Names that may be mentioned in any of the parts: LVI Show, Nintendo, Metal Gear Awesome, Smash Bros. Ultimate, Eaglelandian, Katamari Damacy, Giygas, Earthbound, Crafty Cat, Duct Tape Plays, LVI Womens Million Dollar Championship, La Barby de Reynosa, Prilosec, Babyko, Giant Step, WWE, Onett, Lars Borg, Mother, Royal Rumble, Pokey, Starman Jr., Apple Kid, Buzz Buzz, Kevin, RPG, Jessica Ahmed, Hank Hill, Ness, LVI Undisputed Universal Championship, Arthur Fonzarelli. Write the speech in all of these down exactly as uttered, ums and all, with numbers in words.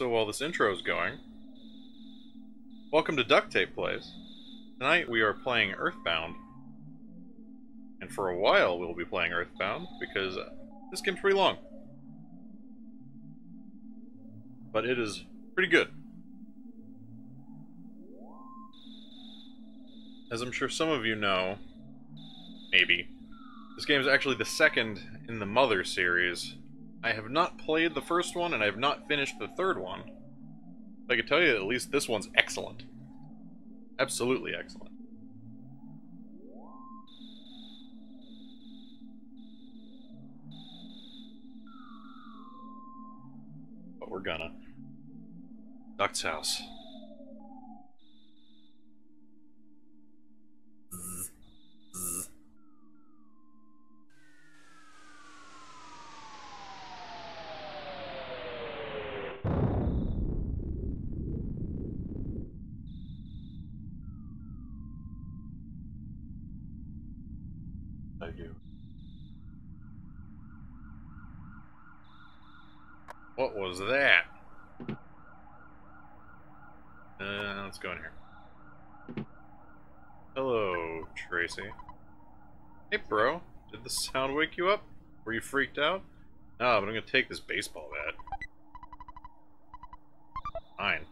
So while this intro is going, welcome to Duct Tape Plays. Tonight we are playing Earthbound. And for a while we'll be playing Earthbound, because this game's pretty long. But it is pretty good. As I'm sure some of you know, maybe, this game is actually the second in the Mother series. I have not played the first one, and I have not finished the third one. But I can tell you that at least this one's excellent. Absolutely excellent. But we're gonna. Duck's house. What was that? Uh, let's go in here. Hello, Tracy. Hey, bro. Did the sound wake you up? Were you freaked out? Nah, but I'm gonna take this baseball bat. Fine.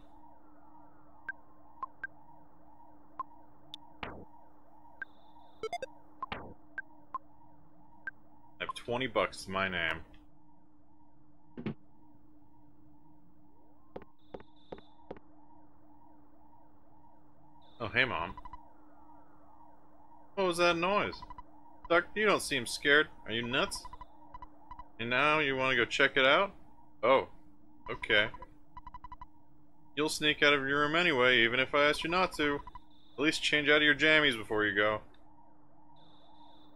I have twenty bucks to my name. Oh, hey, Mom. What was that noise? Duck, you don't seem scared. Are you nuts? And now you want to go check it out? Oh, okay. You'll sneak out of your room anyway, even if I asked you not to. At least change out of your jammies before you go.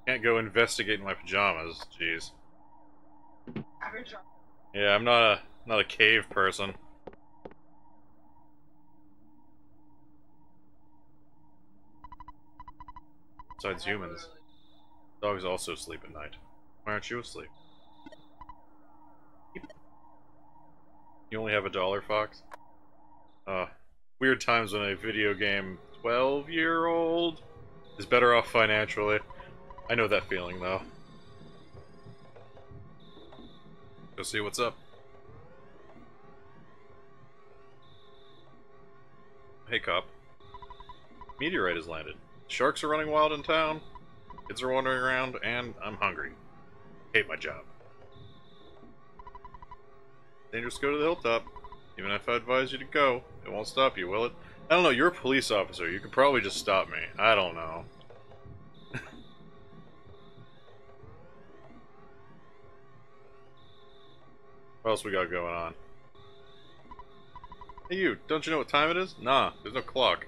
Can't go investigate in my pajamas. Jeez. Yeah, I'm not a, not a cave person. Besides humans, dogs also sleep at night. Why aren't you asleep? You only have a dollar, Fox? Uh, weird times when a video game twelve-year-old is better off financially. I know that feeling, though. Go see what's up. Hey, cop. Meteorite has landed. Sharks are running wild in town, kids are wandering around, and I'm hungry. Hate my job. Dangerous to go to the hilltop. Even if I advise you to go, it won't stop you, will it? I don't know, you're a police officer. You could probably just stop me. I don't know. What else we got going on? Hey you, don't you know what time it is? Nah, there's no clock.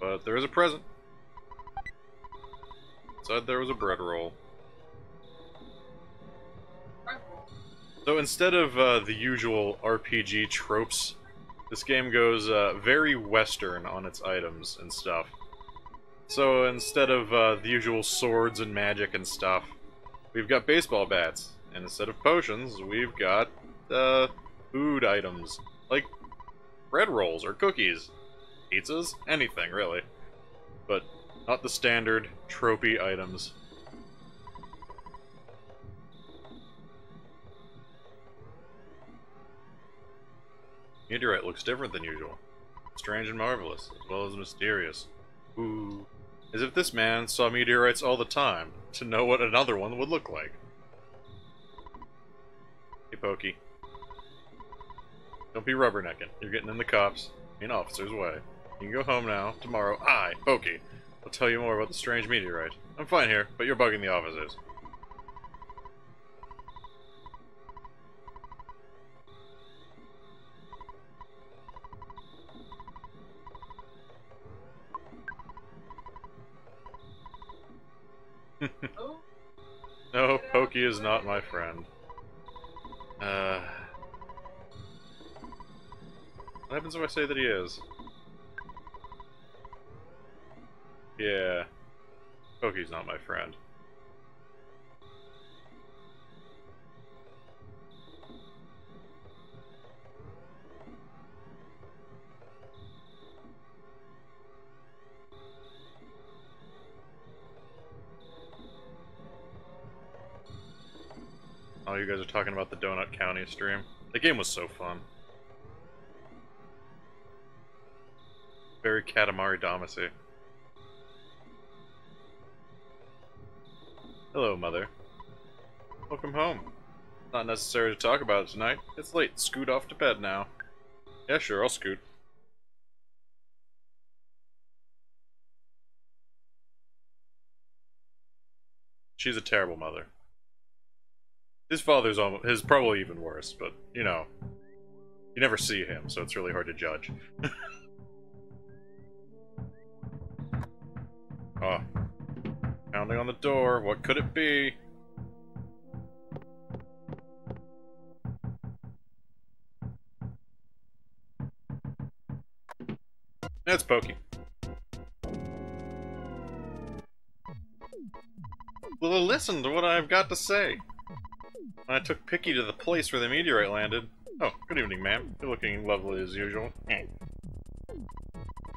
But there is a present. Inside there was a bread roll. So instead of uh, the usual R P G tropes, this game goes uh, very Western on its items and stuff. So instead of uh, the usual swords and magic and stuff, we've got baseball bats. And instead of potions, we've got uh, food items. Like bread rolls or cookies. Pizzas? Anything, really. But not the standard, tropey items. Meteorite looks different than usual. Strange and marvelous, as well as mysterious. Ooh. As if this man saw meteorites all the time, to know what another one would look like. Hey, Pokey. Don't be rubbernecking. You're getting in the cops. In officer's way. You can go home now. Tomorrow, I, Pokey, will tell you more about the strange meteorite. I'm fine here, but you're bugging the officers. No, Pokey is not my friend. Uh... What happens if I say that he is? Yeah. Pokey's not my friend. Oh, you guys are talking about the Donut County stream. The game was so fun. Very Katamari Damacy. Hello, Mother. Welcome home. Not necessary to talk about it tonight. It's late. Scoot off to bed now. Yeah, sure, I'll scoot. She's a terrible mother. His father's almost, his probably even worse, but, you know, you never see him, so it's really hard to judge. Oh. Pounding on the door, what could it be? That's Pokey. Well, listen to what I've got to say. I took Picky to the place where the meteorite landed. Oh, good evening, ma'am. You're looking lovely as usual.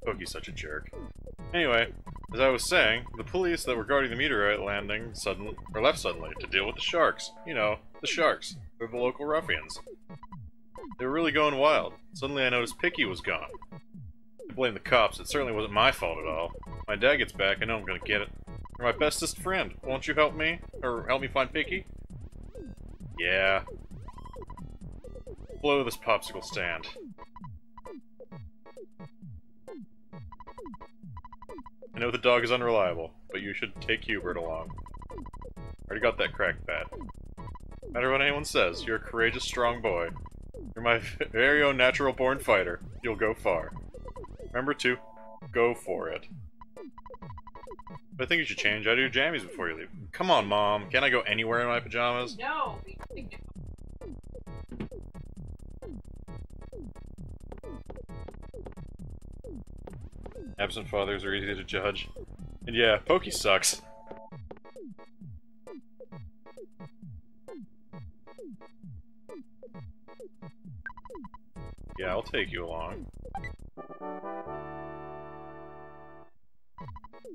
Pokey's such a jerk. Anyway, as I was saying, the police that were guarding the meteorite landing suddenly, or left suddenly to deal with the sharks. You know, the sharks. They're the local ruffians. They were really going wild. Suddenly I noticed Picky was gone. I blame the cops. It certainly wasn't my fault at all. When my dad gets back, I know I'm gonna get it. You're my bestest friend. Won't you help me? Or help me find Picky? Yeah. Blow this popsicle stand. I know the dog is unreliable, but you should take Hubert along. Already got that cracked bat. No matter what anyone says, you're a courageous, strong boy. You're my very own natural-born fighter. You'll go far. Remember to go for it. But I think you should change out of your jammies before you leave. Come on, Mom. Can't I go anywhere in my pajamas? No. Absent fathers are easy to judge. And yeah, Pokey sucks. Yeah, I'll take you along.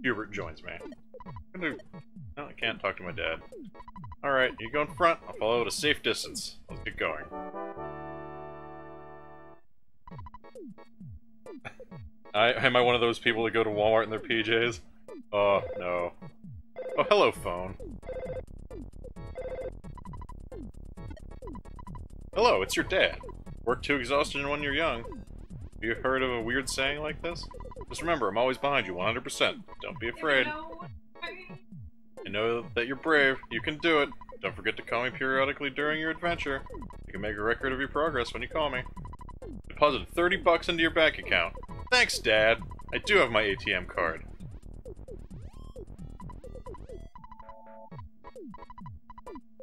Hubert joins me. No, I can't talk to my dad. Alright, you go in front, I'll follow at a safe distance. Let's get going. I, am I one of those people that go to Walmart in their P Js? Oh, no. Oh, hello, phone. Hello, it's your dad. Work to exhaustion when you're young. Have you heard of a weird saying like this? Just remember, I'm always behind you, one hundred percent. Don't be afraid. I know that you're brave. You can do it. Don't forget to call me periodically during your adventure. You can make a record of your progress when you call me. Deposit thirty bucks into your bank account. Thanks, Dad. I do have my A T M card.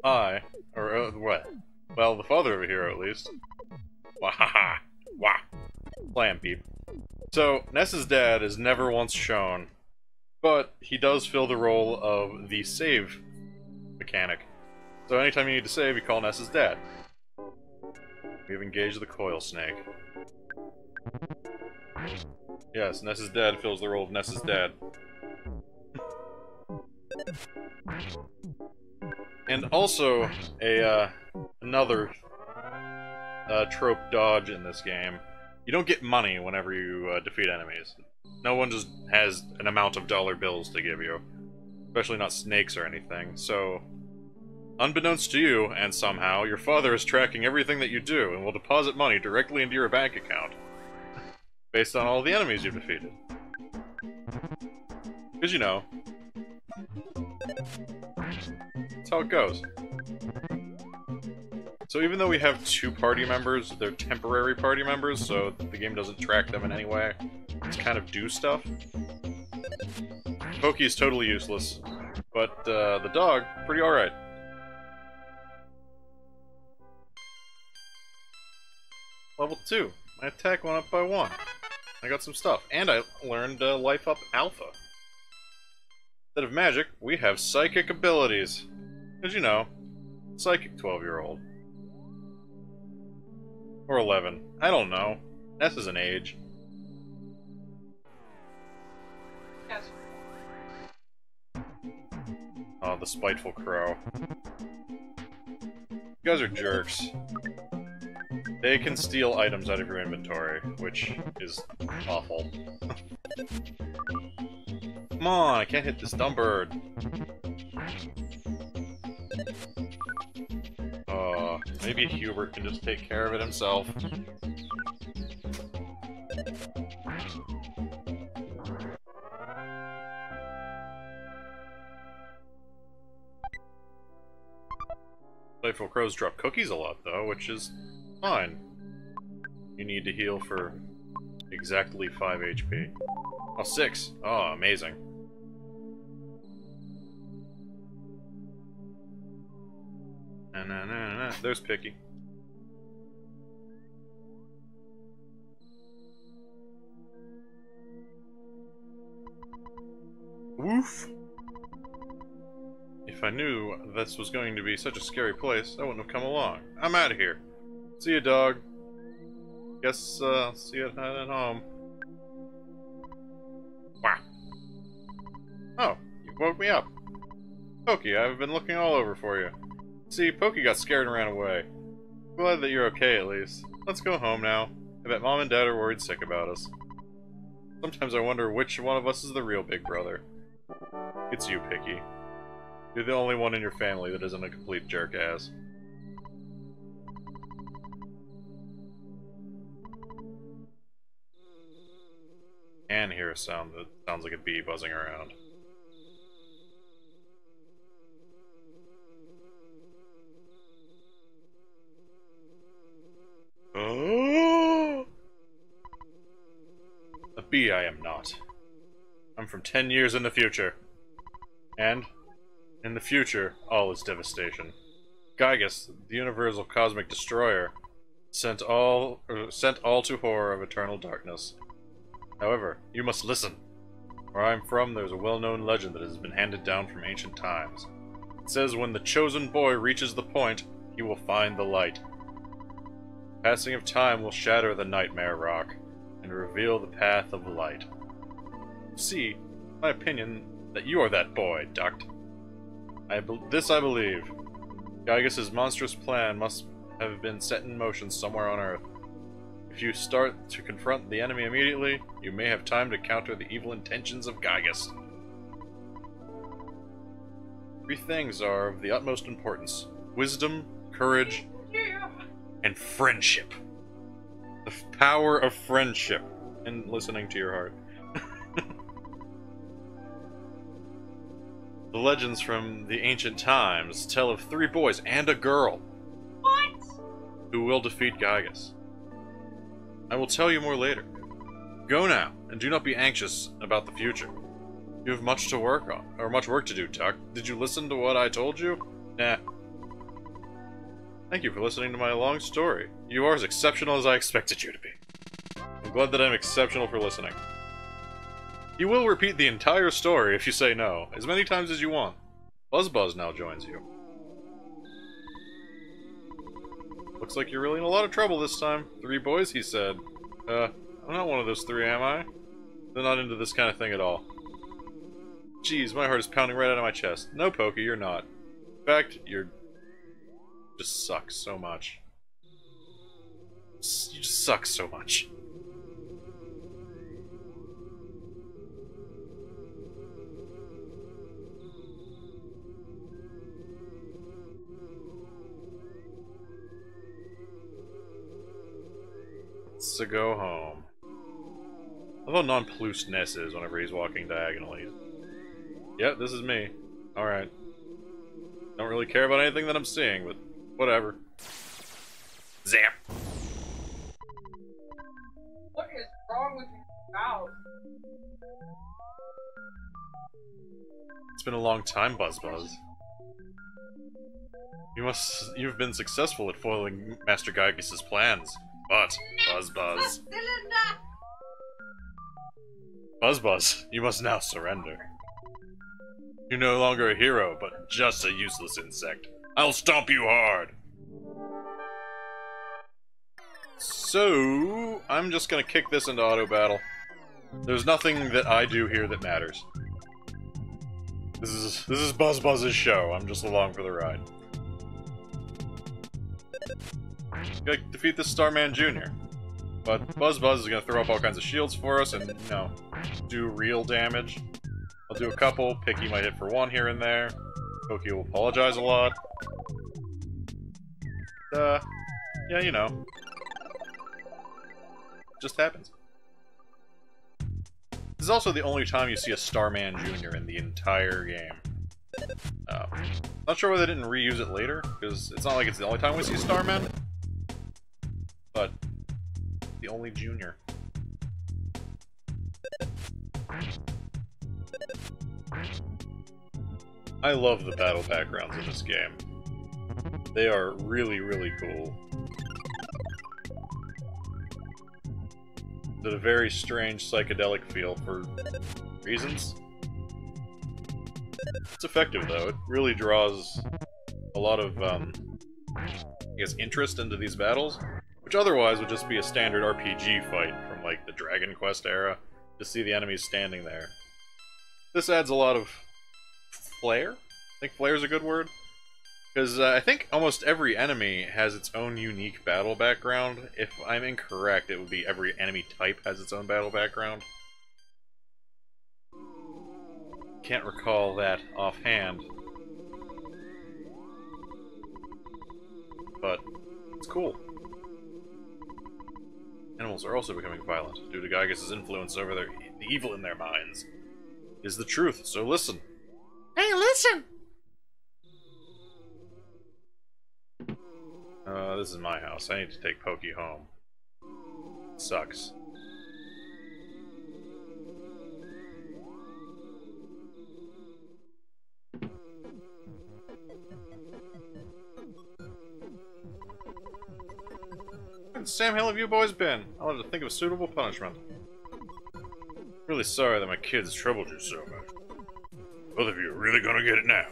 I, or uh, what? Well, the father over here, at least. Wah ha ha. Wah. Slam peep. So, Ness's dad is never once shown, but he does fill the role of the save mechanic. So anytime you need to save, you call Ness's dad. We've engaged the coil snake. Yes, Ness's dad fills the role of Ness's dad. And also, a uh, another uh, trope dodge in this game. You don't get money whenever you uh, defeat enemies. No one just has an amount of dollar bills to give you. Especially not snakes or anything, so... Unbeknownst to you, and somehow, your father is tracking everything that you do and will deposit money directly into your bank account. Based on all the enemies you've defeated. Because you know. That's how it goes. So even though we have two party members, they're temporary party members, so the game doesn't track them in any way. It's kind of do stuff. Pokey is totally useless, but uh, the dog, pretty alright. Level two. My attack went up by one. I got some stuff, and I learned uh, Life Up Alpha. Instead of magic, we have psychic abilities. As you know, psychic twelve-year-old. Or eleven. I don't know. Ness is an age. Yes. Oh, the spiteful crow. You guys are jerks. They can steal items out of your inventory, which is awful. Come on, I can't hit this dumb bird. Uh, maybe Hubert can just take care of it himself. Playful crows drop cookies a lot, though, which is fine. You need to heal for exactly five H P. Oh, six! Oh, amazing. Nah, nah, nah, nah. There's Picky. Woof! If I knew this was going to be such a scary place, I wouldn't have come along. I'm out of here. See you, dog. Guess uh, I'll see you at home. Wow. Oh, you woke me up. Pokey, I've been looking all over for you. See, Pokey got scared and ran away. Glad that you're okay, at least. Let's go home now. I bet Mom and Dad are worried sick about us. Sometimes I wonder which one of us is the real big brother. It's you, Picky. You're the only one in your family that isn't a complete jerk-ass. Can hear a sound that sounds like a bee buzzing around. Oh! A bee I am not. I'm from ten years in the future. And? In the future, all is devastation. Giygas, the universal cosmic destroyer, sent all er, sent all to horror of eternal darkness. However, you must listen. Where I am from, there is a well-known legend that has been handed down from ancient times. It says when the chosen boy reaches the point, he will find the light. The passing of time will shatter the nightmare rock and reveal the path of light. See, my opinion, that you are that boy, Duct. I be this I believe. Giygas' monstrous plan must have been set in motion somewhere on Earth. If you start to confront the enemy immediately, you may have time to counter the evil intentions of Giygas. Three things are of the utmost importance: wisdom, courage, yeah. and friendship. The power of friendship and listening to your heart. The legends from the ancient times tell of three boys and a girl. What? Who will defeat Giygas. I will tell you more later. Go now, and do not be anxious about the future. You have much to work on, or much work to do, Tuck. Did you listen to what I told you? Nah. Thank you for listening to my long story. You are as exceptional as I expected you to be. I'm glad that I'm exceptional for listening. You will repeat the entire story if you say no, as many times as you want. Buzz Buzz now joins you. Looks like you're really in a lot of trouble this time. Three boys, he said. Uh, I'm not one of those three, am I? They're not into this kind of thing at all. Jeez, my heart is pounding right out of my chest. No, Pokey, you're not. In fact, you're... just suck so much. You just suck so much. To go home. I love how nonplussed Ness is whenever he's walking diagonally. Yep, this is me. Alright. Don't really care about anything that I'm seeing, but whatever. Zap! What is wrong with your mouth? It's been a long time, Buzz Buzz. You must. You've been successful at foiling Master Giygas' plans. But, Buzz Buzz. Buzz Buzz, you must now surrender. You're no longer a hero, but just a useless insect. I'll stomp you hard! So, I'm just gonna kick this into auto battle. There's nothing that I do here that matters. This is, this is Buzz Buzz's show. I'm just along for the ride. Gotta defeat this Starman Junior But Buzz Buzz is gonna throw up all kinds of shields for us and, you know, do real damage. I'll do a couple. Picky might hit for one here and there. Pokey will apologize a lot. Uh, yeah, you know. Just happens. This is also the only time you see a Starman Junior in the entire game. Uh, not sure why they didn't reuse it later, because it's not like it's the only time we see Starman. But, the only Junior. I love the battle backgrounds in this game. They are really, really cool. Did a very strange psychedelic feel for reasons. It's effective though. It really draws a lot of, um, I guess, interest into these battles, which otherwise would just be a standard R P G fight from like the Dragon Quest era. To see the enemies standing there, this adds a lot of flair. I think flair is a good word, because uh, I think almost every enemy has its own unique battle background. If I'm incorrect, it would be every enemy type has its own battle background. Can't recall that offhand, but it's cool. Animals are also becoming violent, due to Giygas' influence over their, the evil in their minds. Is the truth, so listen. Hey, listen! Uh, this is my house. I need to take Pokey home. It sucks. Sam Hill, have you boys been? I'll have to think of a suitable punishment. Really sorry that my kids troubled you so much. Both of you are really gonna get it now.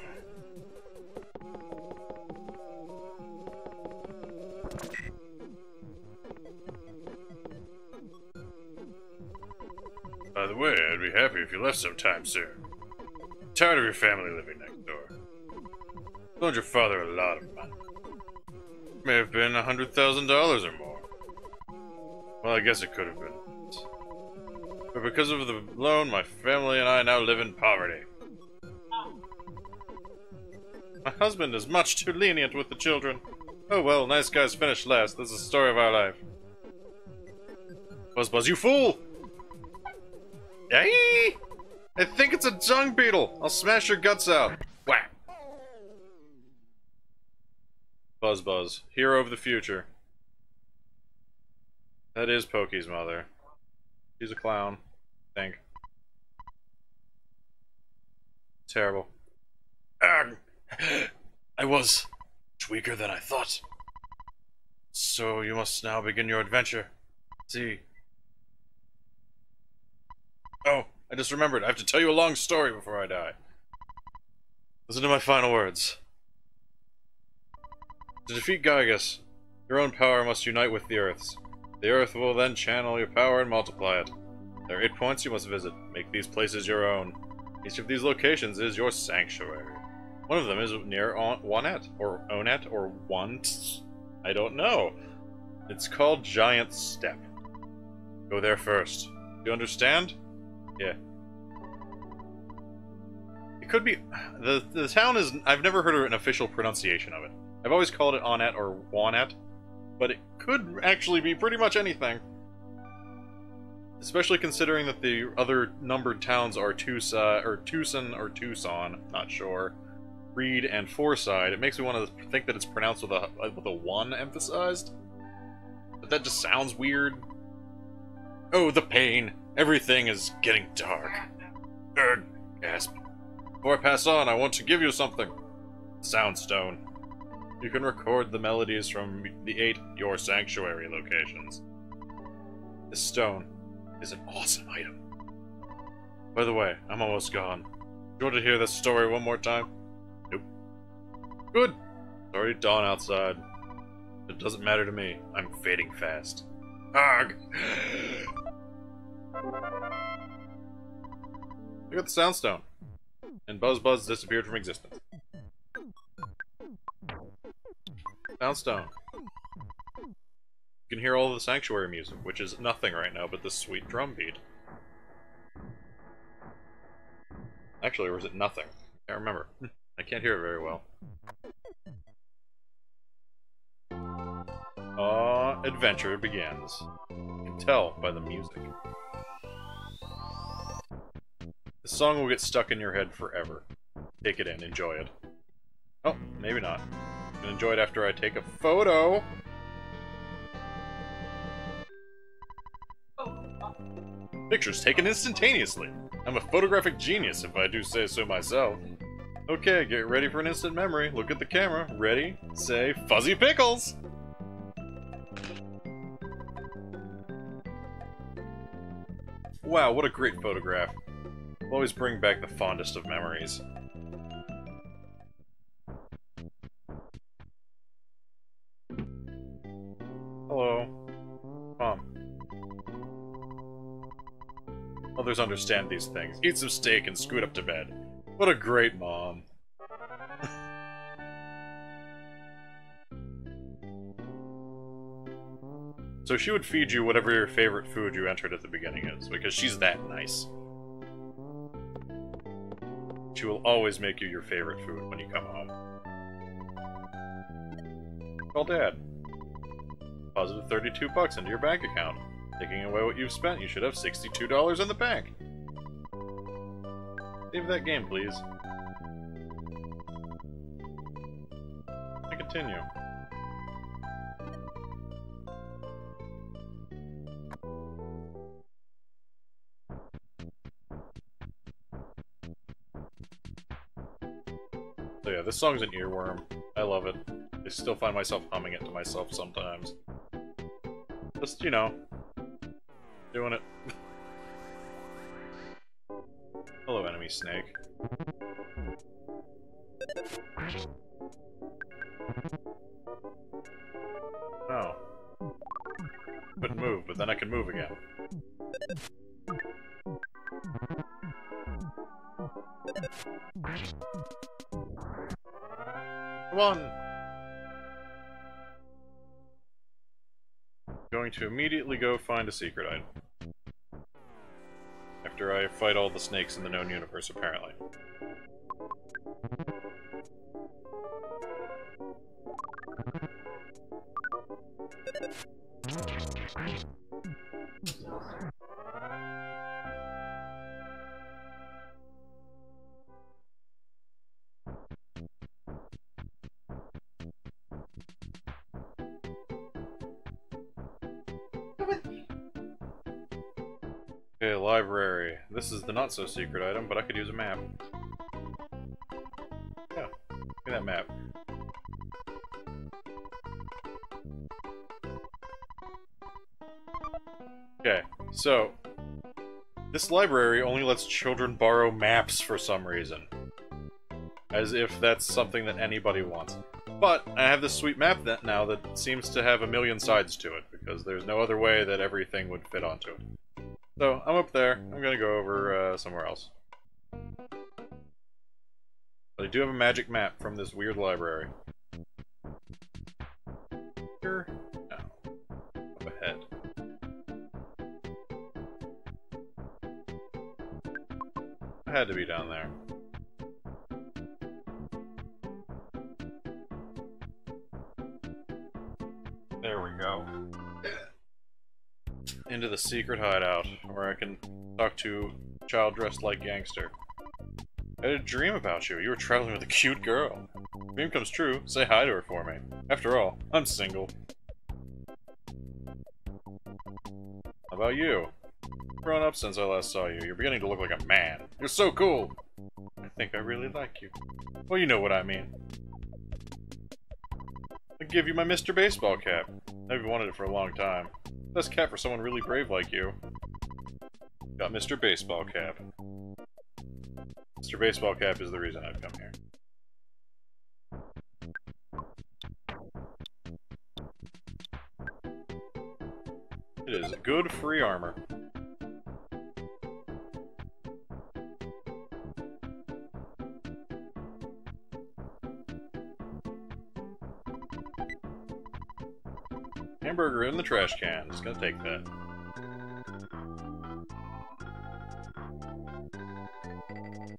By the way, I'd be happy if you left sometime soon. I'm tired of your family living next door. I loaned your father a lot of money. It may have been a hundred thousand dollars or more. Well, I guess it could have been. But because of the loan, my family and I now live in poverty. My husband is much too lenient with the children. Oh well, nice guys finish last. That's the story of our life. Buzz Buzz, you fool! Hey! I think it's a dung beetle! I'll smash your guts out! Whack! Buzz Buzz, hero of the future. That is Pokey's mother. She's a clown, I think. Terrible. Ugh. I was much weaker than I thought. So you must now begin your adventure. See. Oh, I just remembered. I have to tell you a long story before I die. Listen to my final words. To defeat Giygas, your own power must unite with the Earth's. The Earth will then channel your power and multiply it. There are eight points you must visit. Make these places your own. Each of these locations is your sanctuary. One of them is near Onett, or Onett, or Want. I don't know. It's called Giant Step. Go there first. You understand? Yeah. It could be... The, the town is... I've never heard an official pronunciation of it. I've always called it Onett or Wanett. But it could actually be pretty much anything. Especially considering that the other numbered towns are Tucson, or Tucson, or Tucson, not sure, Reed and Forside. It makes me want to think that it's pronounced with a, with a one emphasized. But that just sounds weird. Oh, the pain. Everything is getting dark. Ugh, gasp. Before I pass on, I want to give you something. Soundstone. You can record the melodies from the eight Your Sanctuary locations. This stone is an awesome item. By the way, I'm almost gone. Do you want to hear this story one more time? Nope. Good! It's already dawn outside. It doesn't matter to me. I'm fading fast. Argh! Look at the soundstone. And Buzz Buzz disappeared from existence. Soundstone. can hear all the sanctuary music, which is nothing right now but this sweet drum beat. Actually, or is it nothing? I can't remember. I can't hear it very well. Ah, uh, adventure begins. You can tell by the music. The song will get stuck in your head forever. Take it in, enjoy it. Oh, maybe not. I'm gonna enjoy it after I take a photo! Pictures taken instantaneously! I'm a photographic genius, if I do say so myself. Okay, get ready for an instant memory. Look at the camera. Ready, say, fuzzy pickles! Wow, what a great photograph. It'll always bring back the fondest of memories. Hello. Mom. Others understand these things. Eat some steak and scoot up to bed. What a great mom. So she would feed you whatever your favorite food you entered at the beginning is, because she's that nice. She will always make you your favorite food when you come home. Call Dad. Deposit thirty-two bucks into your bank account. Taking away what you've spent, you should have sixty-two dollars in the bank. Save that game, please. I continue. So yeah, this song's an earworm. I love it. I still find myself humming it to myself sometimes. Just, you know, doing it. Hello, enemy snake. Oh. Couldn't move, but then I can move again. Come on! Going to immediately go find a secret item. After I fight all the snakes in the known universe, apparently. Library. This is the not-so-secret item, but I could use a map. Yeah, look at that map. Okay, so this library only lets children borrow maps for some reason. As if that's something that anybody wants. But I have this sweet map that now that seems to have a million sides to it, because there's no other way that everything would fit onto it. So, I'm up there. I'm gonna go over uh, somewhere else. But I do have a magic map from this weird library. Here? No. Up ahead. I had to be down there. There we go. Into the secret hideout, where I can talk to a child dressed like gangster. I had a dream about you. You were traveling with a cute girl. Dream comes true. Say hi to her for me. After all, I'm single. How about you? You've grown up since I last saw you. You're beginning to look like a man. You're so cool! I think I really like you. Well, you know what I mean. I'll give you my Mister Baseball cap. I've wanted it for a long time. Best cap for someone really brave like you. Got Mister Baseball Cap. Mister Baseball Cap is the reason I've come here. It is good free armor. Hamburger in the trash can. Just gonna take that.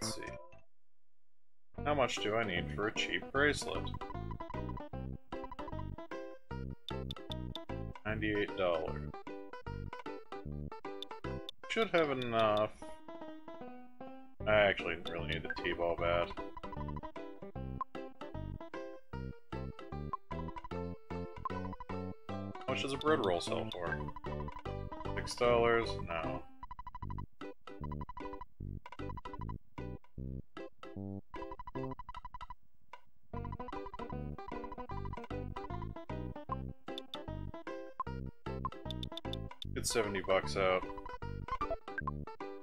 Let's see. How much do I need for a cheap bracelet? ninety-eight dollars. Should have enough. I actually didn't really need the T-ball bat. How much does a bread roll sell for? Six dollars? No. Get seventy bucks out.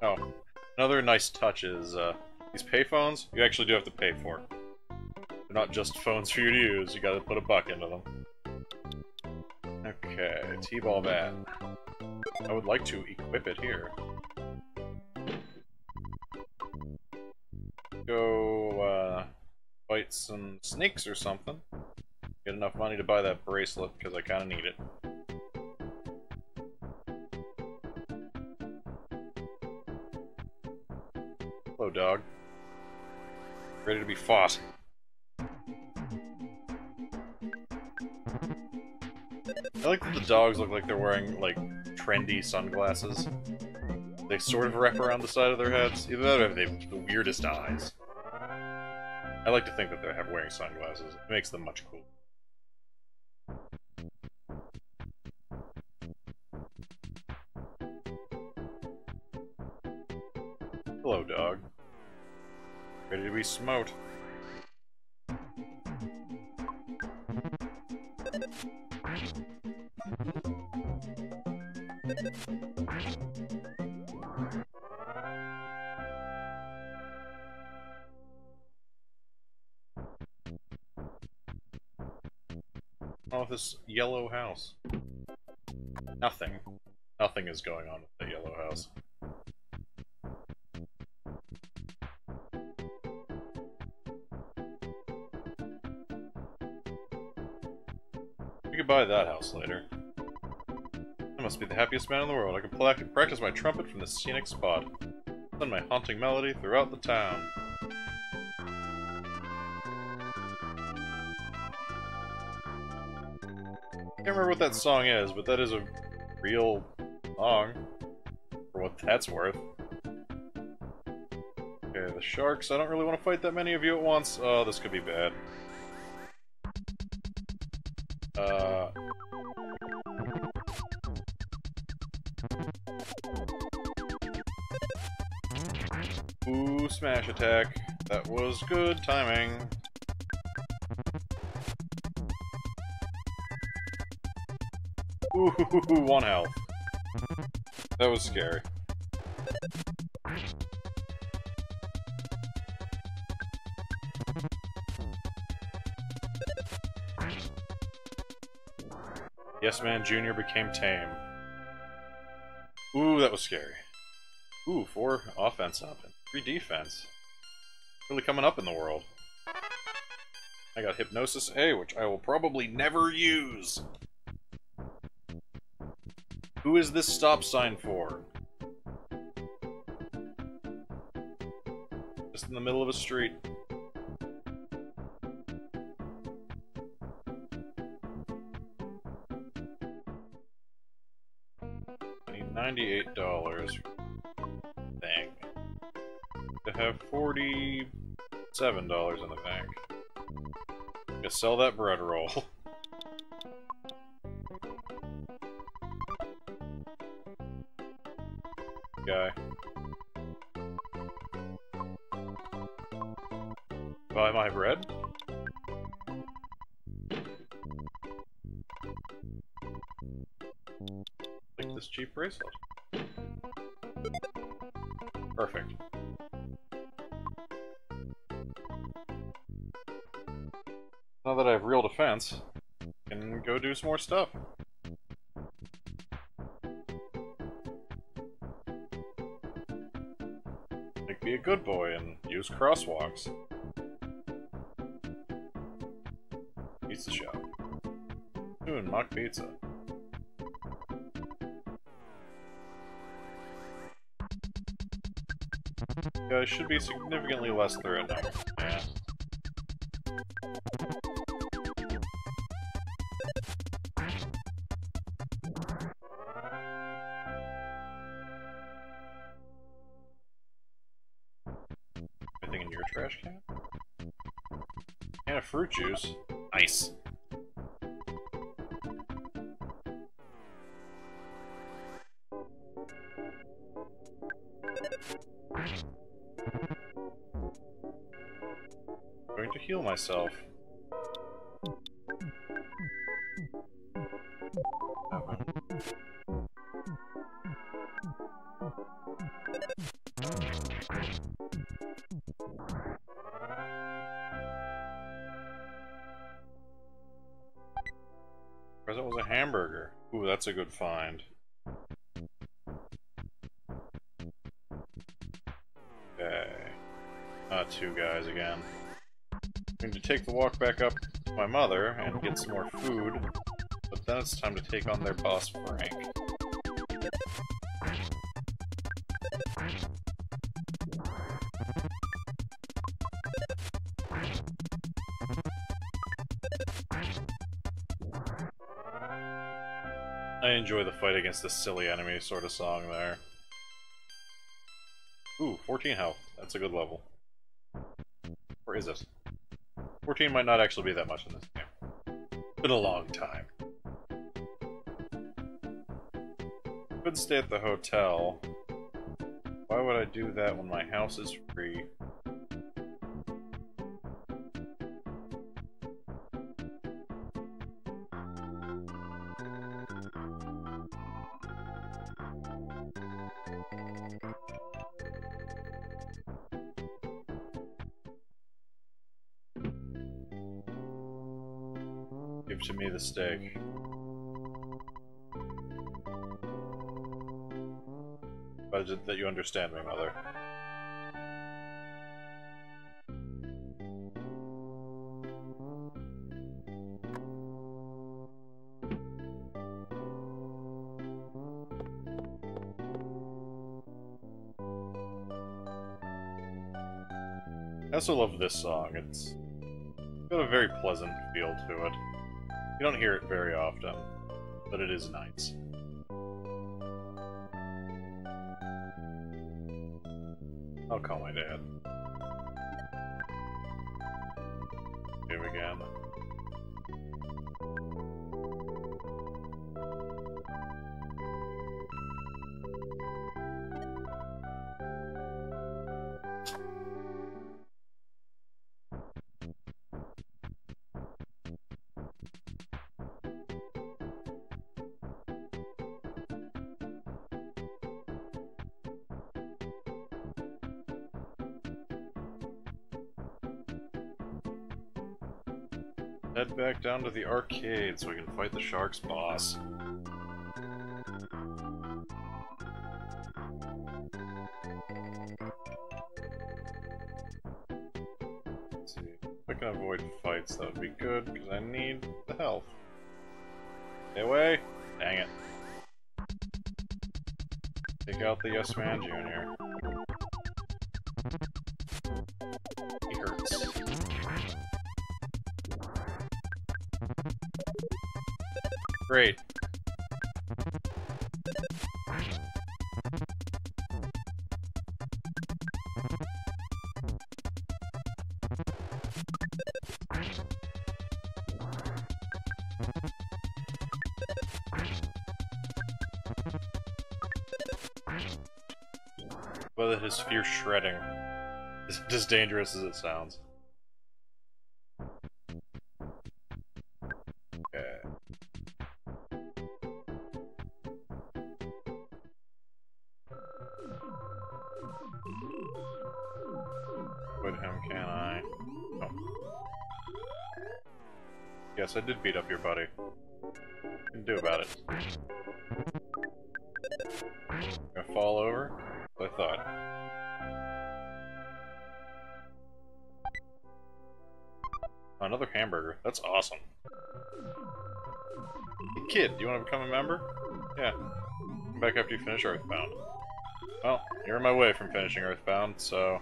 Oh. Another nice touch is, uh, these payphones, you actually do have to pay for. They're not just phones for you to use, you gotta put a buck into them. Okay, T-ball bat. I would like to equip it here. Go, uh, fight some snakes or something. Get enough money to buy that bracelet, because I kinda need it. Dog. Ready to be fought. I like that the dogs look like they're wearing, like, trendy sunglasses. They sort of wrap around the side of their heads. Either that or they have the weirdest eyes. I like to think that they're wearing sunglasses. It makes them much cooler. Hello, dog. Ready to be smote. Oh, this yellow house. Nothing. Nothing is going on with the yellow house. Buy that house later. I must be the happiest man in the world. I can practice my trumpet from this scenic spot. Send my haunting melody throughout the town. I can't remember what that song is, but that is a real song. For what that's worth. Okay, the sharks. I don't really want to fight that many of you at once. Oh, this could be bad. Uh... Ooh, smash attack. That was good timing. Ooh, hoo, hoo, hoo, one health. That was scary. Yes Man Junior became tame. Ooh, that was scary. Ooh, four offense up and three defense. Really coming up in the world. I got Hypnosis A, which I will probably never use. Who is this stop sign for? Just in the middle of a street. ninety-eight dollars. Thing. To have forty-seven dollars in the bank. To sell that bread roll. Guy. Buy my bread? Like this cheap bracelet. Perfect. Now that I have real defense, I can go do some more stuff. Like, be a good boy and use crosswalks. Pizza shop. Doing mock pizza. Guys should be significantly less thorough now. Yeah. Anything in your trash can? Can of fruit juice. Nice. Myself. Okay. Present was a hamburger. Ooh, that's a good find. Okay. Not two guys again. I'm going to take the walk back up to my mother and get some more food, but then it's time to take on their boss, Frank. I enjoy the fight against the silly enemy sort of song there. Ooh, fourteen health. That's a good level. Where is it? fourteen might not actually be that much in this game. It's been a long time. Could stay at the hotel. Why would I do that when my house is free? To me the steak. But that you understand me, Mother. I also love this song. It's got a very pleasant feel to it. You don't hear it very often, but it is nice. I'll call my dad. Here we go. Head back down to the arcade so we can fight the shark's boss. Let's see. If I can avoid fights, that would be good, because I need the health. Stay away! Dang it. Take out the Yes Man Junior He hurts. Great. But his fierce shredding is as dangerous as it sounds. I did beat up your buddy. What can you do about it? Gonna fall over? I thought. Oh, another hamburger. That's awesome. Hey kid, do you want to become a member? Yeah. Come back after you finish Earthbound. Well, you're in my way from finishing Earthbound, so...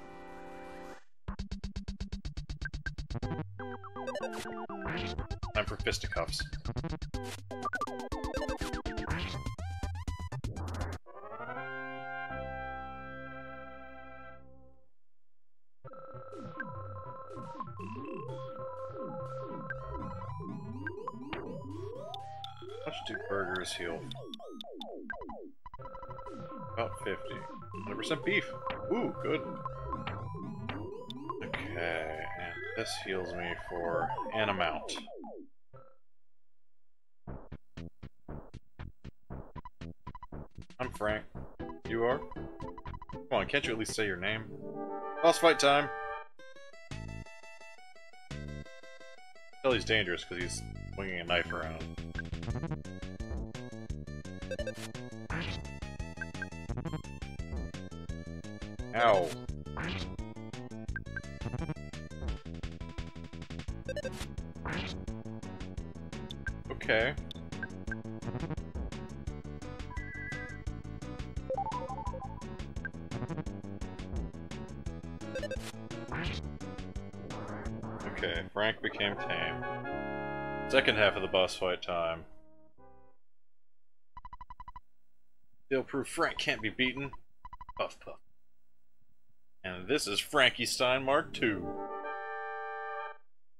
Time for fisticuffs. How much do burgers heal? About fifty. one hundred percent beef! Ooh, good! Okay, and this heals me for an amount. I'm Frank. You are? Come on, can't you at least say your name? Boss fight time! Tell he's dangerous because he's swinging a knife around. Ow. Okay. Okay, Frank became tame. Second half of the boss fight time. They'll prove Frank can't be beaten. Puff puff. And this is Frankie Stein Mark two.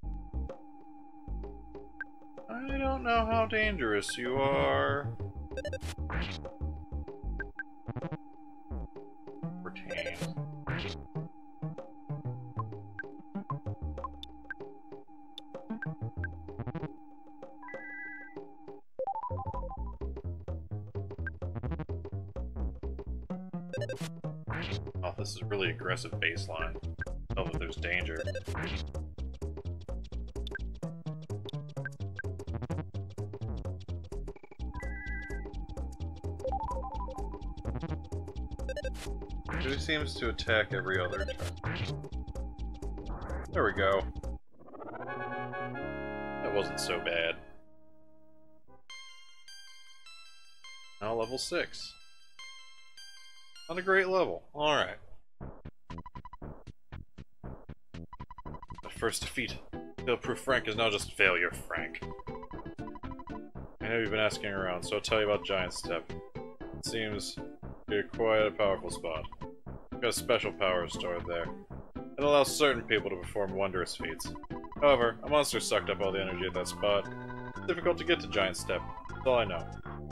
I don't know how dangerous you are. Retain. Oh, this is a really aggressive baseline. Oh, but there's danger. He seems to attack every other turn. There we go. That wasn't so bad. Now level six. Not a great level. Alright. The first defeat. They'll prove Frank is not just failure, Frank. I know you've been asking around, so I'll tell you about Giant Step. It seems you're quite a powerful spot. You've got a special power stored there. It allows certain people to perform wondrous feats. However, a monster sucked up all the energy at that spot. It's difficult to get to Giant Step. That's all I know.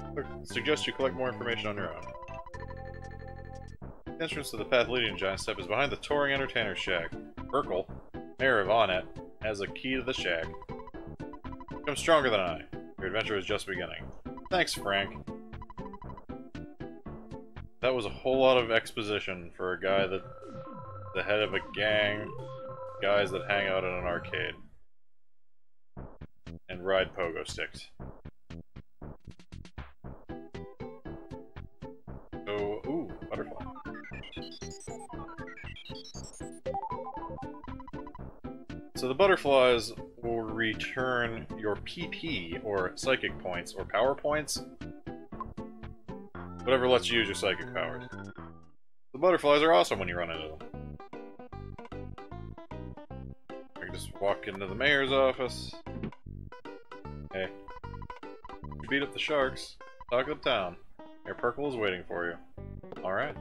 I suggest you collect more information on your own. The entrance to the path leading to Giant Step is behind the touring entertainer shack. Burkle, mayor of Onett, has a key to the shack. Become stronger than I. Your adventure is just beginning. Thanks, Frank. That was a whole lot of exposition for a guy that... the head of a gang, guys that hang out in an arcade. And ride pogo sticks. So, ooh, butterfly. So the butterflies will return your P P, or psychic points, or power points. Whatever lets you use your psychic powers. The butterflies are awesome when you run into them. I can just walk into the mayor's office. Hey. You beat up the sharks. Talk of the town. Your Perkle is waiting for you. Alright.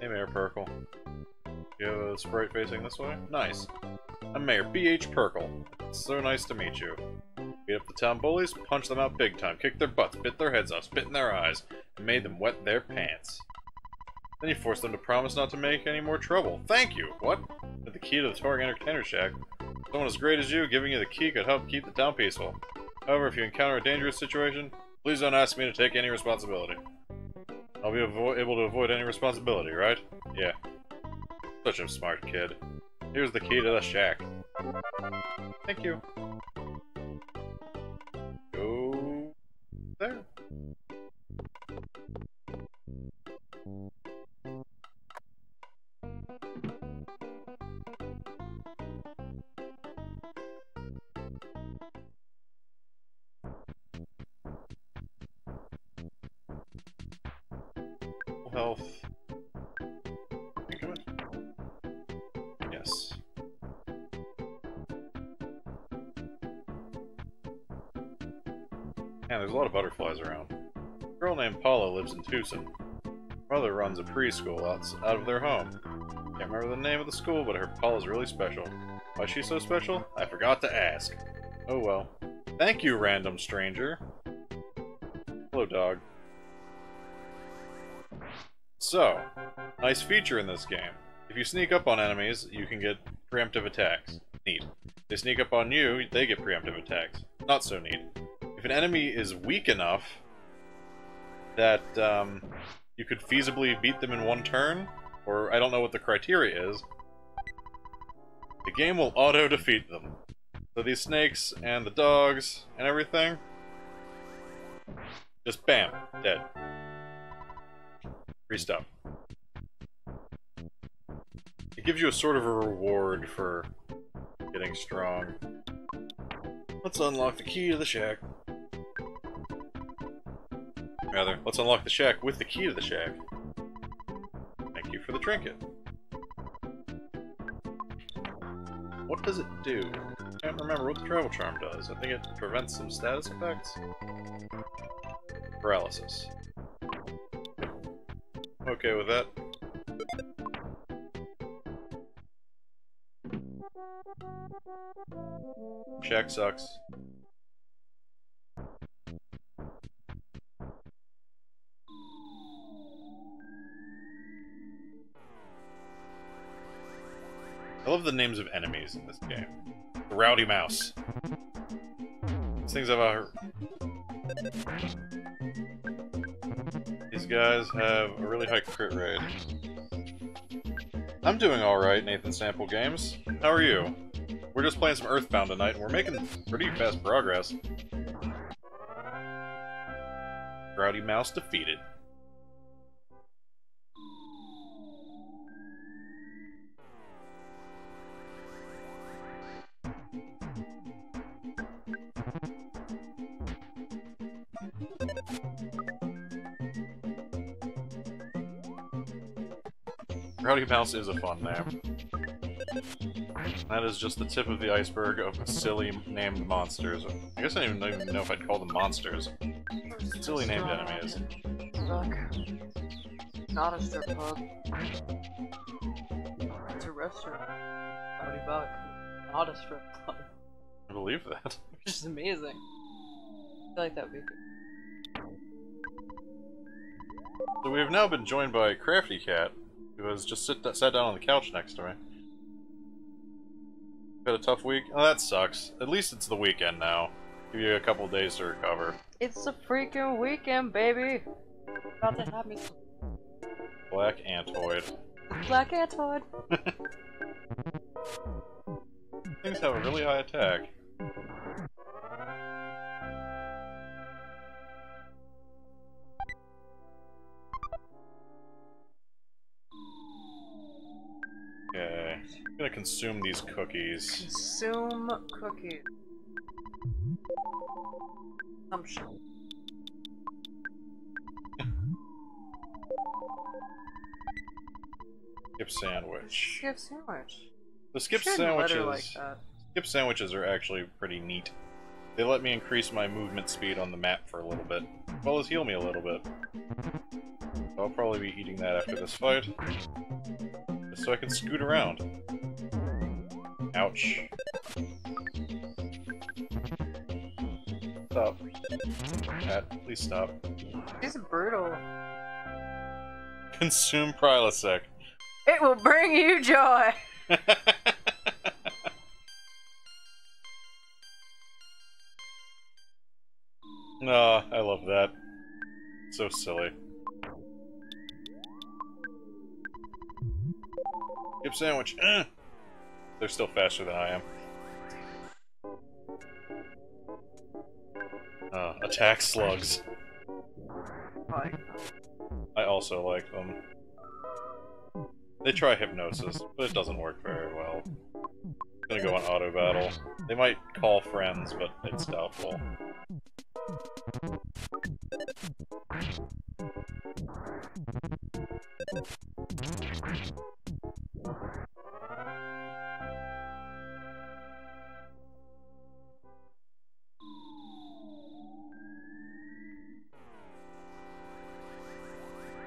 Hey, Mayor Perkle. You have a sprite facing this way? Nice. I'm Mayor B H Perkle. It's so nice to meet you. Beat up the town bullies, punch them out big time, kicked their butts, bit their heads off, spit in their eyes, and made them wet their pants. Then you forced them to promise not to make any more trouble. Thank you! What? With the key to the touring entertainer shack, someone as great as you giving you the key could help keep the town peaceful. However, if you encounter a dangerous situation, please don't ask me to take any responsibility. I'll be able to avoid any responsibility, right? Yeah. Such a smart kid. Here's the key to the shack. Thank you. Go... there. health. Come on. Yes. Man, there's a lot of butterflies around. A girl named Paula lives in Tucson. Her mother runs a preschool out of their home. Can't remember the name of the school, but her Paula's really special. Why's she so special? I forgot to ask. Oh well. Thank you, random stranger. Hello, dog. So, nice feature in this game. If you sneak up on enemies, you can get preemptive attacks. Neat. If they sneak up on you, they get preemptive attacks. Not so neat. If an enemy is weak enough that um, you could feasibly beat them in one turn, or I don't know what the criteria is, the game will auto-defeat them. So these snakes and the dogs and everything, just bam, dead. Free stuff. It gives you a sort of a reward for getting strong. Let's unlock the key to the shack. Rather, let's unlock the shack with the key to the shack. Thank you for the trinket. What does it do? I can't remember what the travel charm does. I think it prevents some status effects. Paralysis. Okay with that. Shack sucks. I love the names of enemies in this game. Rowdy Mouse. These things have a... These guys have a really high crit rate. I'm doing alright, Nathan Sample Games. How are you? We're just playing some Earthbound tonight, and we're making pretty fast progress. Rowdy Mouse defeated. Rowdy Mouse is a fun name. That is just the tip of the iceberg of silly named monsters. I guess I don't even know if I'd call them monsters. Silly named enemies. Look. Not a strip club. It's a restaurant. Rowdy Buck. Not a strip club. I believe that. Which is amazing. I feel like that would be good. So we have now been joined by Crafty Cat, who has just sit sat down on the couch next to me. Had a tough week? Oh, that sucks. At least it's the weekend now. Give you a couple days to recover. It's the freaking weekend, baby! About to have me. Black Antoid. Black Antoid! Things have a really high attack. Okay, I'm gonna consume these cookies. Consume cookies. Consumption. Skip sandwich. Skip sandwich. The skip sandwiches. Like that. Skip sandwiches are actually pretty neat. They let me increase my movement speed on the map for a little bit, as well as heal me a little bit. So I'll probably be eating that after this fight. So I can scoot around. Ouch. Stop. Cat, please stop. She's brutal. Consume Prilosec. It will bring you joy! Oh, I love that. So silly. Skip sandwich. Uh, they're still faster than I am. Uh, attack slugs. Hi. I also like them. They try hypnosis, but it doesn't work very well. I'm gonna go on auto battle. They might call friends, but it's doubtful.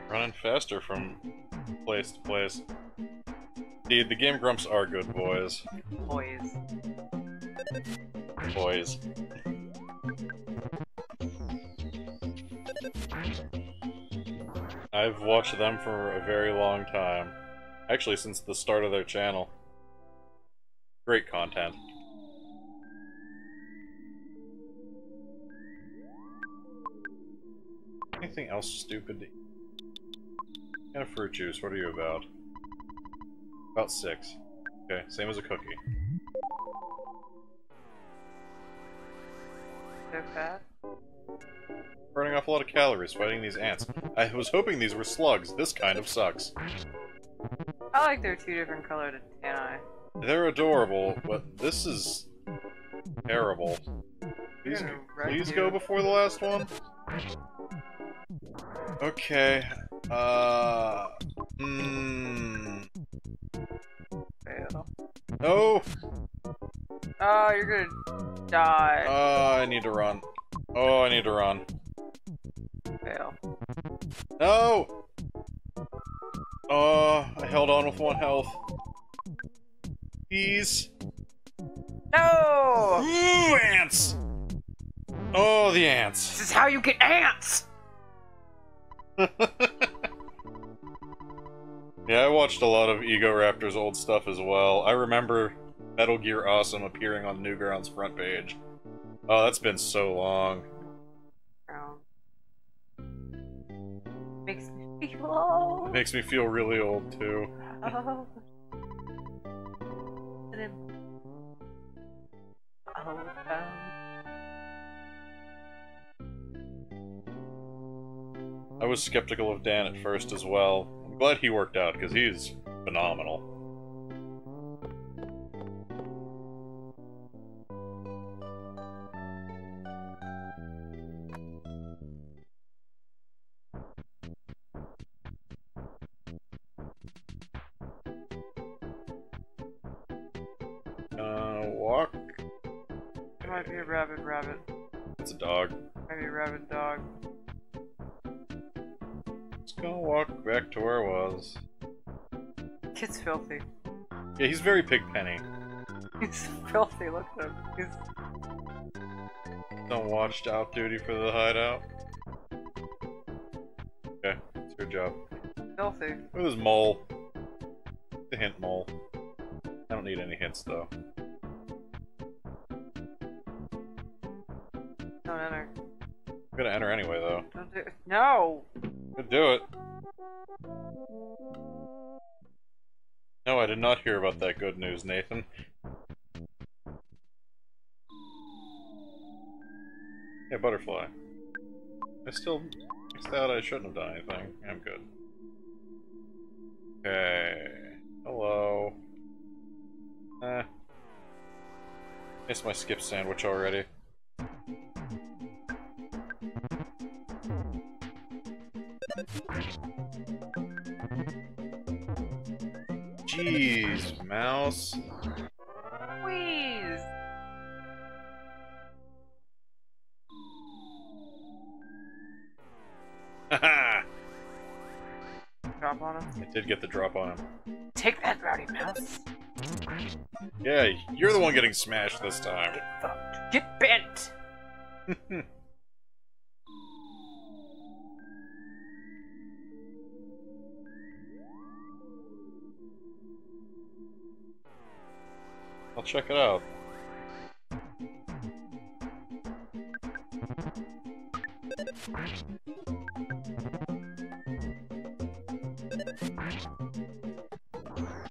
Running faster from place to place. Dude, the Game Grumps are good boys. Boys. Boys. I've watched them for a very long time. Actually, since the start of their channel. Great content. Anything else stupid to eat? What kind of fruit juice? What are you about? About six. Okay, same as a cookie. They're fat. Burning off a lot of calories fighting these ants. I was hoping these were slugs. This kind of sucks. I like their two different colored antennae. They're adorable, but this is terrible. Please, please go before the last one. Okay. Uh. Hmm. Fail. No! Oh, you're gonna die. Oh, I need to run. Oh, I need to run. Fail. No! Oh, I held on with one health. Please. No! Ooh, ants! Oh, the ants. This is how you get ants! Yeah, I watched a lot of Ego Raptor's old stuff as well. I remember Metal Gear Awesome appearing on Newgrounds front page. Oh, that's been so long. Um, makes me feel old. It makes me feel really old too. Oh. And then... oh, um... I was skeptical of Dan at first as well. I'm glad he worked out, because he's phenomenal. Uh, walk? It might be a rabid rabbit. It's a dog. Maybe a rabid dog. Gonna walk back to where I was. Kid's filthy. Yeah, he's very Pigpenny. He's filthy, look at him. He's... don't watch out duty for the hideout. Okay, it's your job. Filthy. Look at this mole. The hint mole. I don't need any hints though. Don't enter. I'm gonna enter anyway though. Don't do it. No! Do it. No, I did not hear about that good news, Nathan. Yeah, butterfly. I still mixed out, I shouldn't have done anything. I'm good. Okay. Hello. Eh. Missed my skip sandwich already. Jeez, mouse. Wheeze. Haha. Drop on him? I did get the drop on him. Take that, rowdy mouse. Yeah, you're the one getting smashed this time. Get fucked. Get bent! I'll check it out.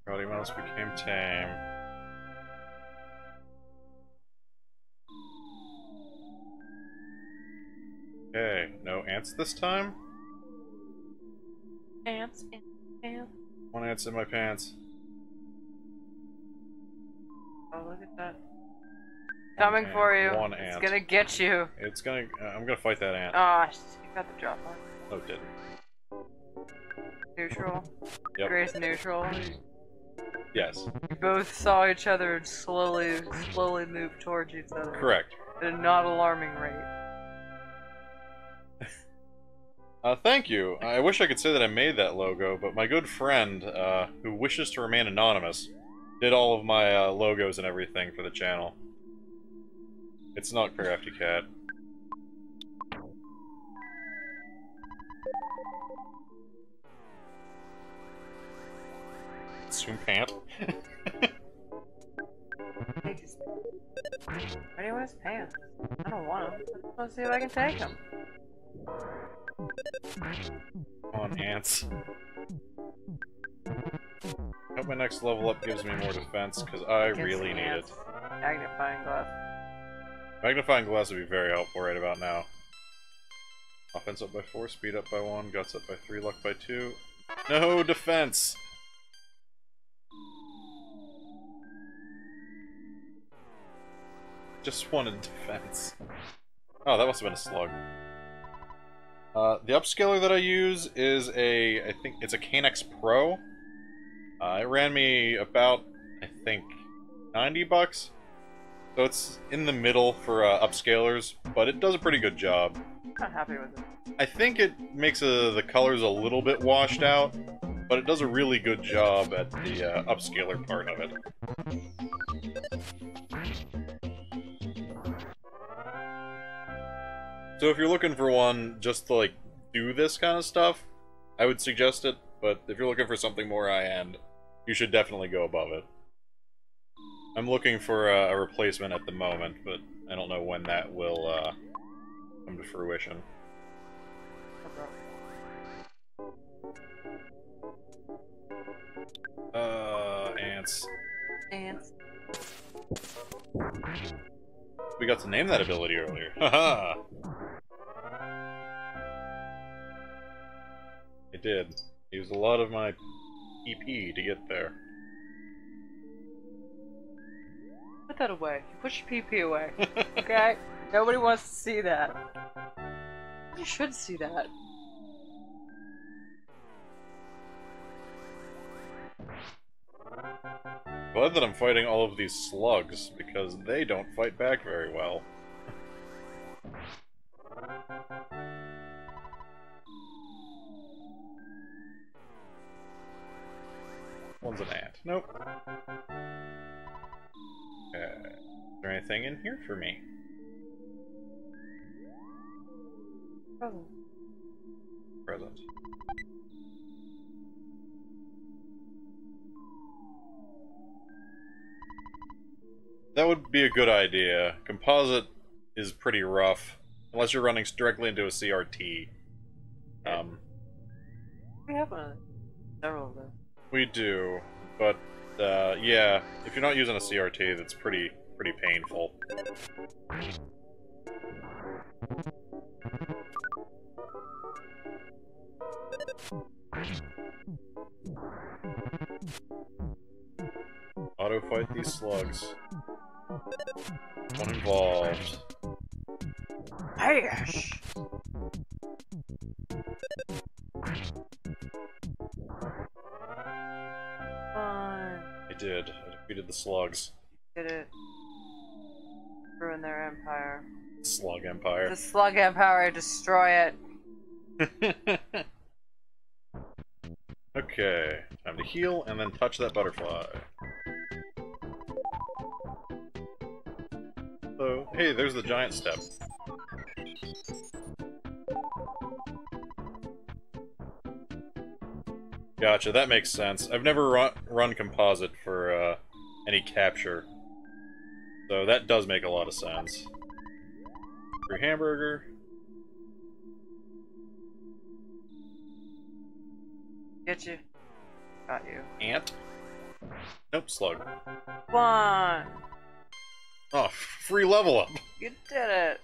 Rowdy mouse became tame. Okay, no ants this time? Ants in my pants. One ant's in my pants. Oh, look at that. Coming ant, for you. One ant. It's gonna get you. It's gonna... Uh, I'm gonna fight that ant. Oh, you got the drop on. Oh, it didn't. Neutral? Yep. Grace neutral? Yes. You both saw each other and slowly, slowly move towards each other. Correct. At a not alarming rate. uh, thank you. I wish I could say that I made that logo, but my good friend, uh, who wishes to remain anonymous, did all of my uh, logos and everything for the channel. It's not Crafty Cat. Soon pant. Why do you want his pants? I don't want them. I just want to see if I can take them. Come on, ants. I hope my next level up gives me more defense, because I Against really need ants. it. Magnifying glass. Magnifying glass would be very helpful right about now. Offense up by four, speed up by one, guts up by three, luck by two. No defense! Just wanted defense. Oh, that must have been a slug. Uh, the upscaler that I use is a, I think it's a Canex Pro. Uh, it ran me about, I think, ninety bucks. So it's in the middle for uh, upscalers, but it does a pretty good job. I'm not happy with it. I think it makes uh, the colors a little bit washed out, but it does a really good job at the uh, upscaler part of it. So if you're looking for one just to, like, do this kind of stuff, I would suggest it, but if you're looking for something more high-end, you should definitely go above it. I'm looking for a, a replacement at the moment, but I don't know when that will uh, come to fruition. Uh, ants. Ants. We got to name that ability earlier. Haha! It did. Used a lot of my E P to get there. Put that away. Put your P P away. Okay? Nobody wants to see that. You should see that. Glad that I'm fighting all of these slugs, because they don't fight back very well. One's an ant. Nope. Okay. Is there anything in here for me? Present. Present. That would be a good idea. Composite is pretty rough, unless you're running directly into a C R T. Um, we have one. Several of them. We do, but uh, yeah, if you're not using a C R T, that's pretty pretty painful. Auto fight these slugs. One involved. Ash. I did. I defeated the slugs. Did it? Ruin their empire. Slug empire. The slug empire. Destroy it. Okay. Time to heal and then touch that butterfly. Hello. Hey, there's the Giant Step. Gotcha, that makes sense. I've never run, run composite for uh, any capture, so that does make a lot of sense. Free hamburger. Get you. Got you. Ant? Nope, slug. One! Oh, free level up! You did it!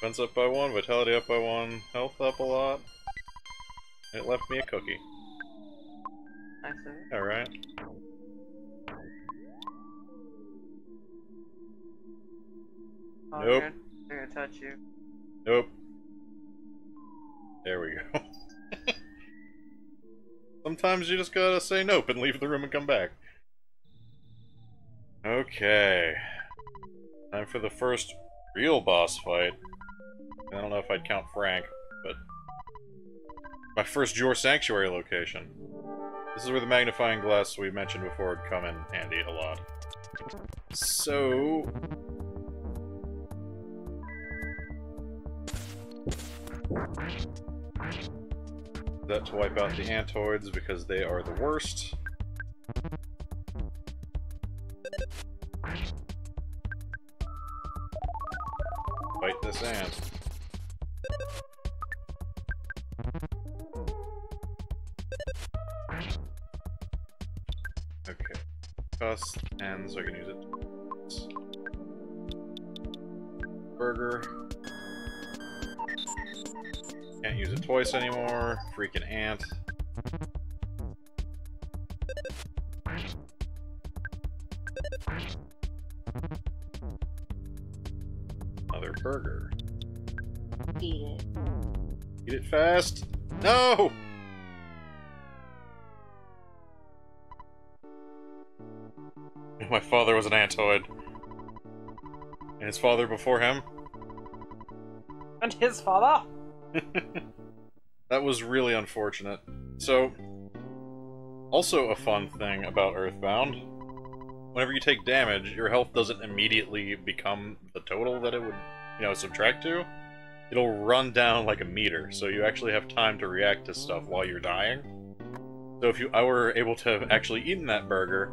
Defense up by one, vitality up by one, health up a lot. It left me a cookie. Nice of it. Alright. Oh, nope. They're, they're gonna touch you. Nope. There we go. Sometimes you just gotta say nope and leave the room and come back. Okay. Time for the first real boss fight. I don't know if I'd count Frank, but... my first Your Sanctuary location. This is where the magnifying glass we mentioned before would come in handy a lot. So... that to wipe out the Antoids, because they are the worst. Fight this ant. Okay. Cost ten, so I can use it. Burger. Can't use it twice anymore. Freaking ant. Another burger. Eat it. Eat it fast. No! My father was an Antoid. And his father before him. And his father? That was really unfortunate. So, also a fun thing about Earthbound, whenever you take damage, your health doesn't immediately become the total that it would, you know, subtract to. It'll run down like a meter, so you actually have time to react to stuff while you're dying. So if you, I were able to have actually eaten that burger,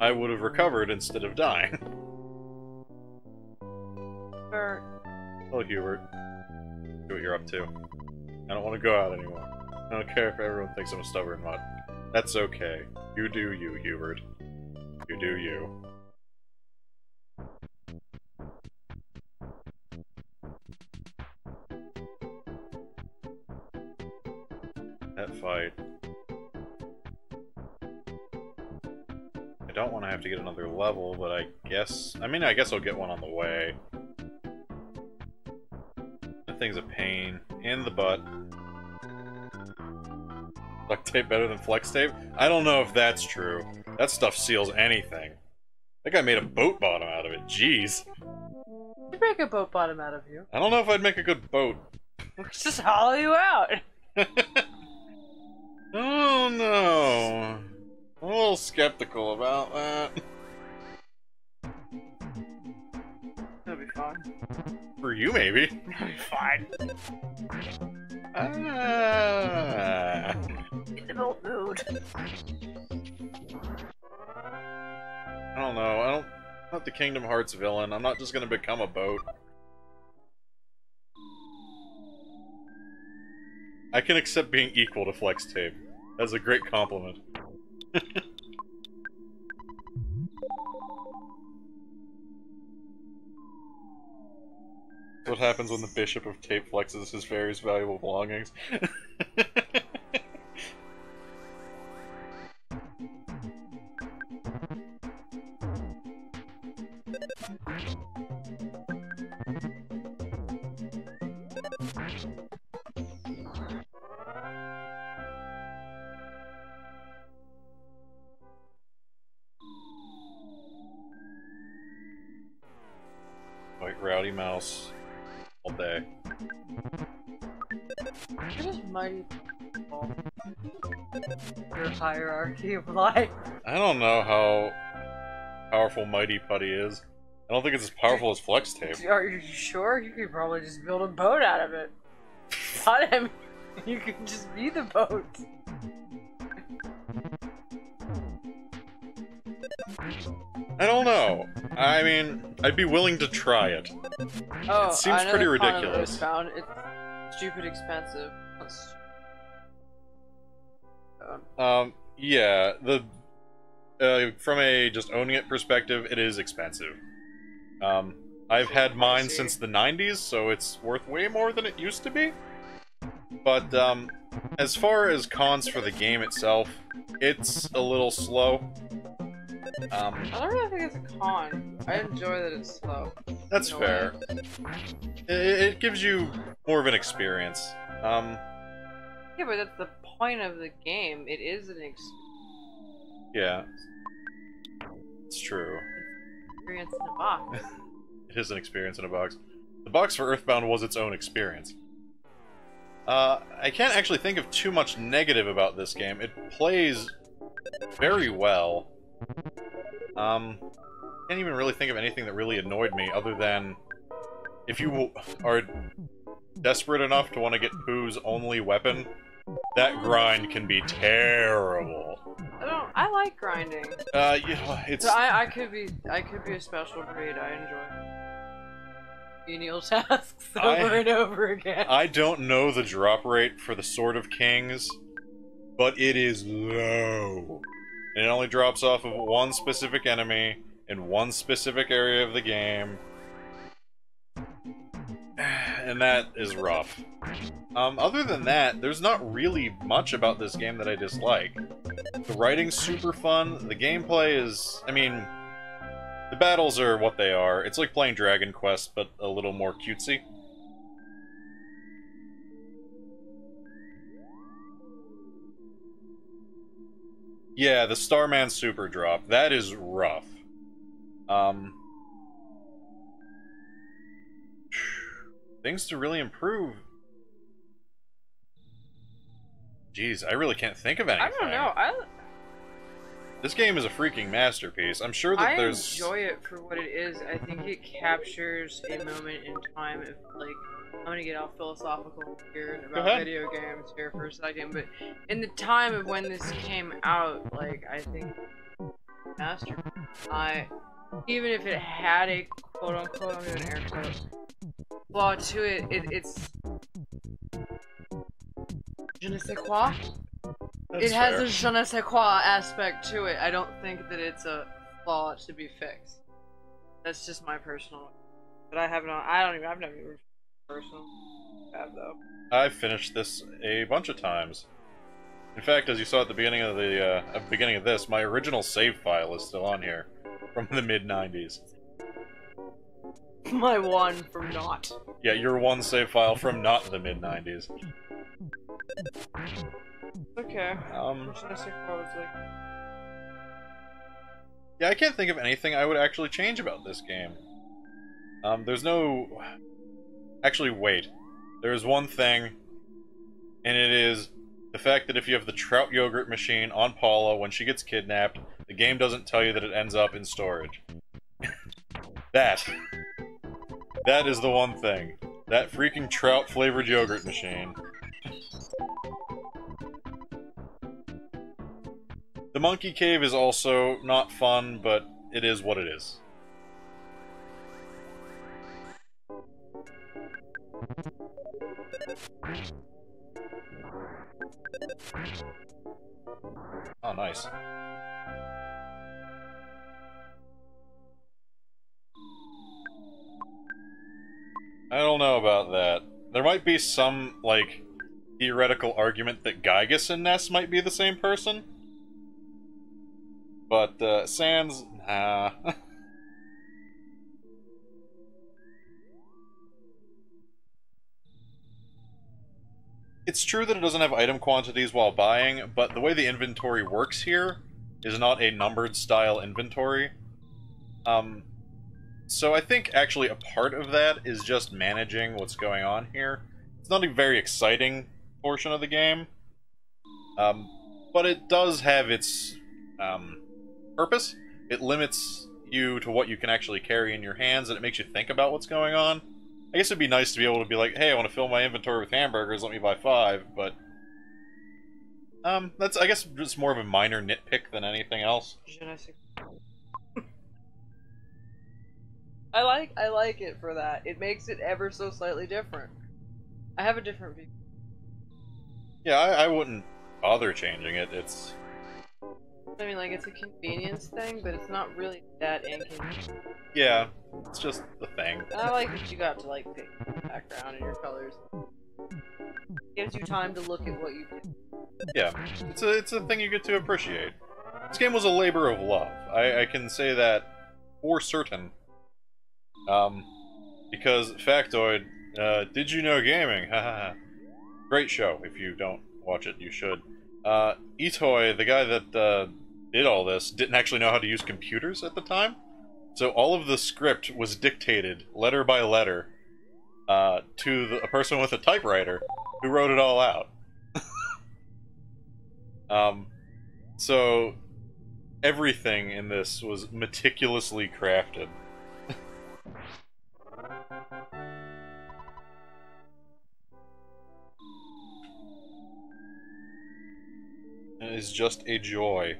I would have recovered instead of dying. Bert. Hello, Hubert. See what you're up to. I don't want to go out anymore. I don't care if everyone thinks I'm a stubborn mutt. That's okay. You do you, Hubert. You do you. That fight. I don't want to have to get another level, but I guess... I mean, I guess I'll get one on the way. Thing's a pain in the butt. Duct tape better than flex tape? I don't know if that's true. That stuff seals anything. That guy made a boat bottom out of it. Jeez. You'd make a boat bottom out of you. I don't know if I'd make a good boat. Just hollow you out. Oh no. I'm a little skeptical about that. That'd be fun. For you, maybe. Fine. Ah. In an old mood. I don't know. I don't. I'm not the Kingdom Hearts villain. I'm not just gonna become a boat. I can accept being equal to flex tape. That's a great compliment. What happens when the Bishop of Tape flexes his various valuable belongings. Like Rowdy Mouse. All day. What is mighty people? Your hierarchy of life. I don't know how powerful Mighty Putty is. I don't think it's as powerful as flex tape. Are you sure? You could probably just build a boat out of it. Not him. You could just be the boat. I don't know. I mean, I'd be willing to try it. Oh, it seems pretty ridiculous. Found it's stupid expensive. Um, um yeah, the uh, from a just owning it perspective, it is expensive. Um, I've had mine since the nineties, so it's worth way more than it used to be. But um, as far as cons for the game itself, it's a little slow. Um, I don't really think it's a con. I enjoy that it's slow. That's fair. It, it gives you more of an experience. Um, Yeah, but that's the point of the game. It is an experience. Yeah. It's true. Experience in a box. It is an experience in a box. The box for Earthbound was its own experience. Uh, I can't actually think of too much negative about this game. It plays very well. Um, can't even really think of anything that really annoyed me other than if you are desperate enough to want to get Boo's only weapon, that grind can be terrible. I don't. I like grinding. Uh, you know, it's. So I I could be I could be a special breed. I enjoy menial tasks over I, and over again. I don't know the drop rate for the Sword of Kings, but it is low. And it only drops off of one specific enemy in one specific area of the game. And that is rough. Um, other than that, there's not really much about this game that I dislike. The writing's super fun, the gameplay is... I mean, the battles are what they are. It's like playing Dragon Quest, but a little more cutesy. Yeah, the Starman Super Drop. That is rough. Um... Things to really improve. Jeez, I really can't think of anything. I don't know. I... This game is a freaking masterpiece. I'm sure that I there's... I enjoy it for what it is. I think it captures a moment in time of, like... I'm gonna get all philosophical here about uh-huh. video games here for a second, but... In the time of when this came out, like, I think... Masterpiece. I... Even if it had a quote-unquote, I'm doing air quotes, flaw to it, it it's... Je ne sais quoi? That's it has fair. A je ne sais quoi aspect to it. I don't think that it's a flaw to be fixed. That's just my personal... But I haven't... I don't even... I've never even... Personal... I have, though. I've finished this a bunch of times. In fact, as you saw at the beginning of the, uh, at the beginning of this, my original save file is still on here. From the mid nineties. My one from not. Yeah, your one save file from not the mid nineties. Okay. Um. Yeah, I can't think of anything I would actually change about this game. Um, there's no... Actually, wait. There is one thing, and it is the fact that if you have the trout yogurt machine on Paula when she gets kidnapped, the game doesn't tell you that it ends up in storage. that. That is the one thing. That freaking trout-flavored yogurt machine. The monkey cave is also not fun, but it is what it is. Oh, nice. I don't know about that. There might be some, like, theoretical argument that Giygas and Ness might be the same person. But, uh, Sans... nah. It's true that it doesn't have item quantities while buying, but the way the inventory works here is not a numbered style inventory. Um... So I think actually a part of that is just managing what's going on here. It's not a very exciting portion of the game, um, but it does have its um, purpose. It limits you to what you can actually carry in your hands, and it makes you think about what's going on. I guess it'd be nice to be able to be like, hey, I want to fill my inventory with hamburgers, let me buy five, but... Um, that's, I guess, just more of a minor nitpick than anything else. I like I like it for that. It makes it ever so slightly different. I have a different view. Yeah, I, I wouldn't bother changing it. It's... I mean, like, it's a convenience thing, but it's not really that inconvenient. Yeah, it's just the thing. I like that you got to, like, pick the background and your colors. It gives you time to look at what you pick. Yeah, it's a, it's a thing you get to appreciate. This game was a labor of love. I, I can say that for certain. Um, because, factoid, uh, Did You Know Gaming? Haha. Great show, if you don't watch it, you should. Uh, Itoi, the guy that uh, did all this, didn't actually know how to use computers at the time. So all of the script was dictated, letter by letter, uh, to the, a person with a typewriter who wrote it all out. um, so everything in this was meticulously crafted. It is just a joy.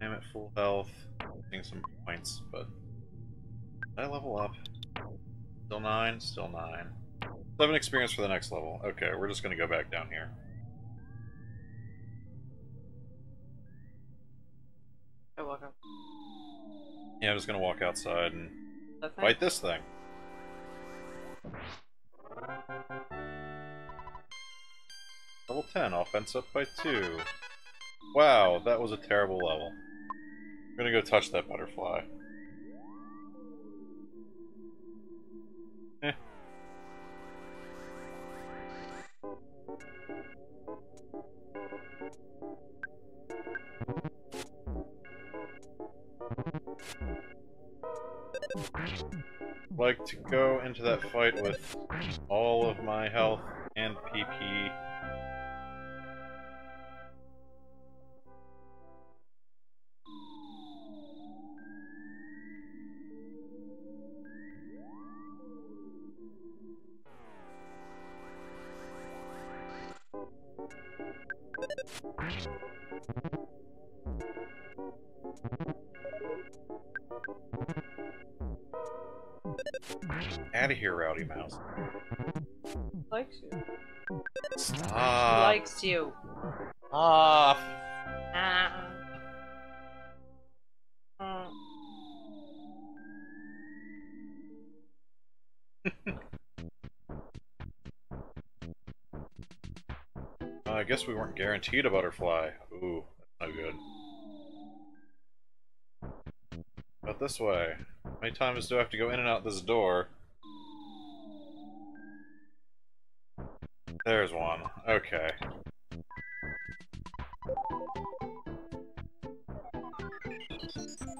I'm at full health, getting some points, but I level up. Still nine, still nine. Seven experience for the next level. Okay, we're just gonna go back down here. You're welcome. Yeah, I'm just gonna walk outside and fight this thing. Level ten, offense up by two. Wow, that was a terrible level. I'm gonna go touch that butterfly. Eh. I'd like to go into that fight with all of my health and P P. Out of here, Rowdy Mouse. Likes you. Stop. Likes you. Off. Ah. Uh. uh, I guess we weren't guaranteed a butterfly. Ooh, that's no good. But this way. How many times do I have to go in and out this door? There's one. Okay. I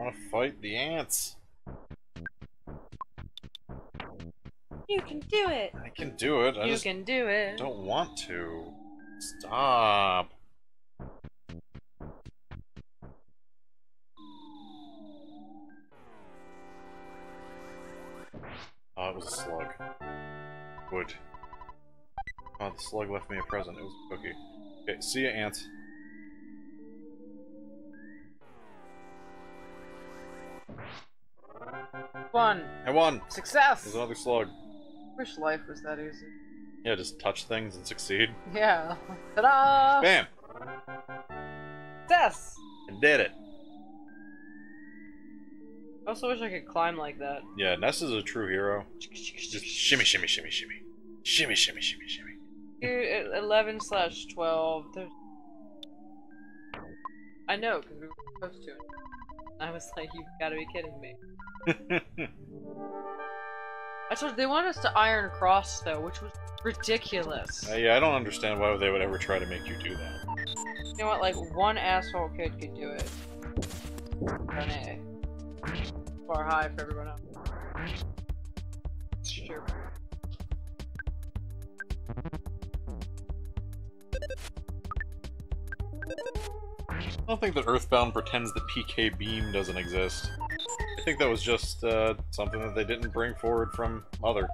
want to fight the ants. You can do it! I can do it. I you can do it. Don't want to. Stop. Oh, it was a slug. Wood. Oh, the slug left me a present. It was a cookie. Okay, see ya, ants. Won. I won! Success! There's another slug. Wish life was that easy. Yeah, just touch things and succeed. Yeah. Ta-da! Bam! Success! I did it. I also wish I could climb like that. Yeah, Ness is a true hero. Just shimmy, shimmy, shimmy, shimmy. Shimmy, shimmy, shimmy, shimmy. Dude, eleven slash twelve. There's... I know, because we were supposed to. I was like, you've got to be kidding me. I told you, they wanted us to Iron Cross, though, which was ridiculous. Uh, yeah, I don't understand why they would ever try to make you do that. You know what? Like, one asshole kid could do it. Renee. Far high for everyone else. Sure. I don't think that Earthbound pretends the P K beam doesn't exist. I think that was just uh, something that they didn't bring forward from Mother.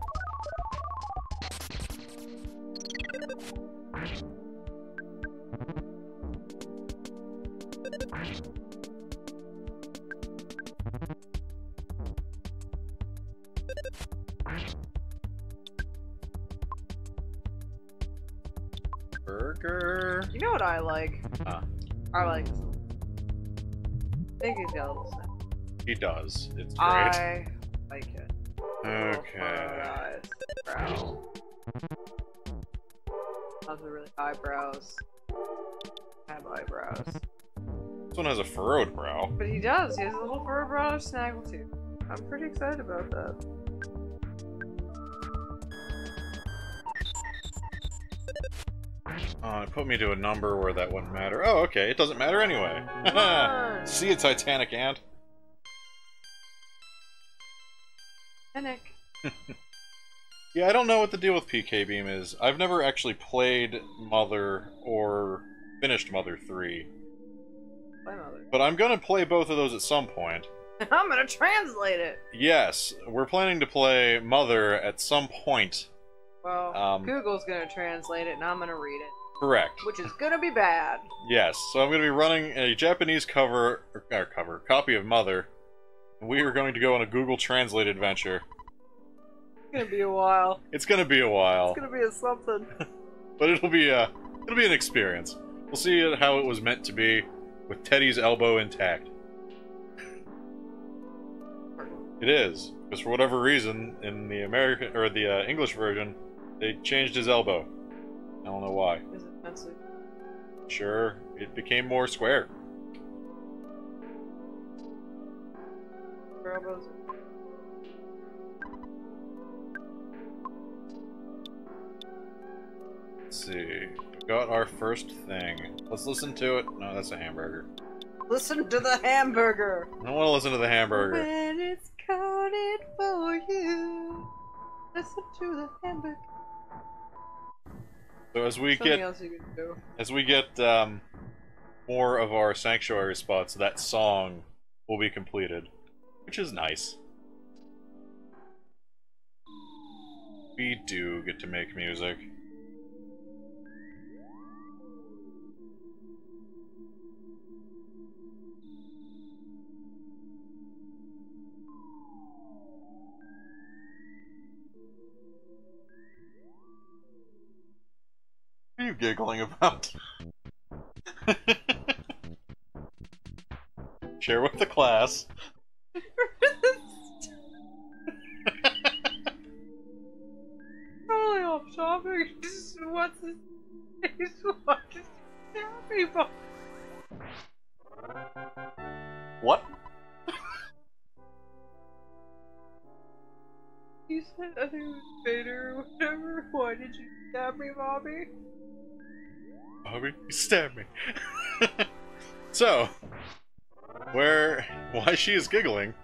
burger. You know what I like? Huh. I like this one. I think he's got a little snack. He does. It's great. I like it. Okay. Eyebrows. Those are really eyebrows. I have eyebrows. This one has a furrowed brow. But he does. He has a little furrowed brow of snaggletooth. I'm pretty excited about that. Uh, it put me to a number where that wouldn't matter. Oh, okay. It doesn't matter anyway. See you, Titanic Ant. Titanic. Yeah, I don't know what the deal with P K Beam is. I've never actually played Mother or finished Mother three. Play Mother. But I'm going to play both of those at some point. I'm going to translate it. Yes. We're planning to play Mother at some point. Well, um, Google's going to translate it, and I'm going to read it. Correct. Which is going to be bad. Yes. So I'm going to be running a Japanese cover, or, or cover, copy of Mother. We are going to go on a Google Translate adventure. It's going to be a while. It's going to be a while. It's going to be a something. But it'll be a, it'll be an experience. We'll see how it was meant to be with Teddy's elbow intact. It is. Because for whatever reason, in the American, or the uh, English version, they changed his elbow. I don't know why. Is it pencil? Sure. It became more square. Your elbows are... Let's see. We got our first thing. Let's listen to it. No, that's a hamburger. Listen to the hamburger! I don't want to listen to the hamburger. When it's counted for you, listen to the hamburger. So as we Something get, else you can do. as we get um, more of our sanctuary spots, that song will be completed, which is nice. We do get to make music. What are you giggling about? Share with the class. Totally off topic. What's this? He's watching people. What? You said I think it was Vader or whatever. Why did you stab me, Bobby? Bobby, you stabbed me. So, where, why she is giggling?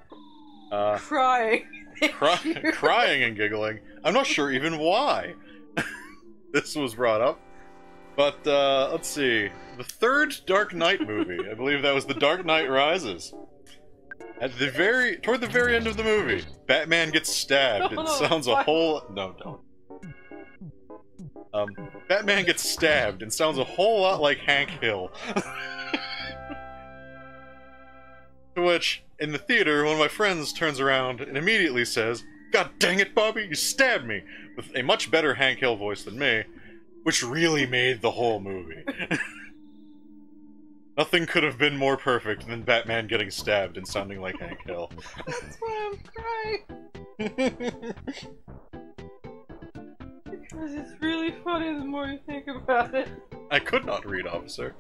Uh, crying. Cry, crying and giggling. I'm not sure even why this was brought up. But uh, let's see, the third Dark Knight movie. I believe that was The Dark Knight Rises. At the very, toward the very end of the movie, Batman gets stabbed. It sounds a whole no, don't. Um, Batman gets stabbed and sounds a whole lot like Hank Hill. To which, in the theater, one of my friends turns around and immediately says, "God dang it, Bobby, you stabbed me!" With a much better Hank Hill voice than me, which really made the whole movie. Nothing could have been more perfect than Batman getting stabbed and sounding like Hank Hill. That's why I'm crying! Because it's really funny the more you think about it. I could not read, officer.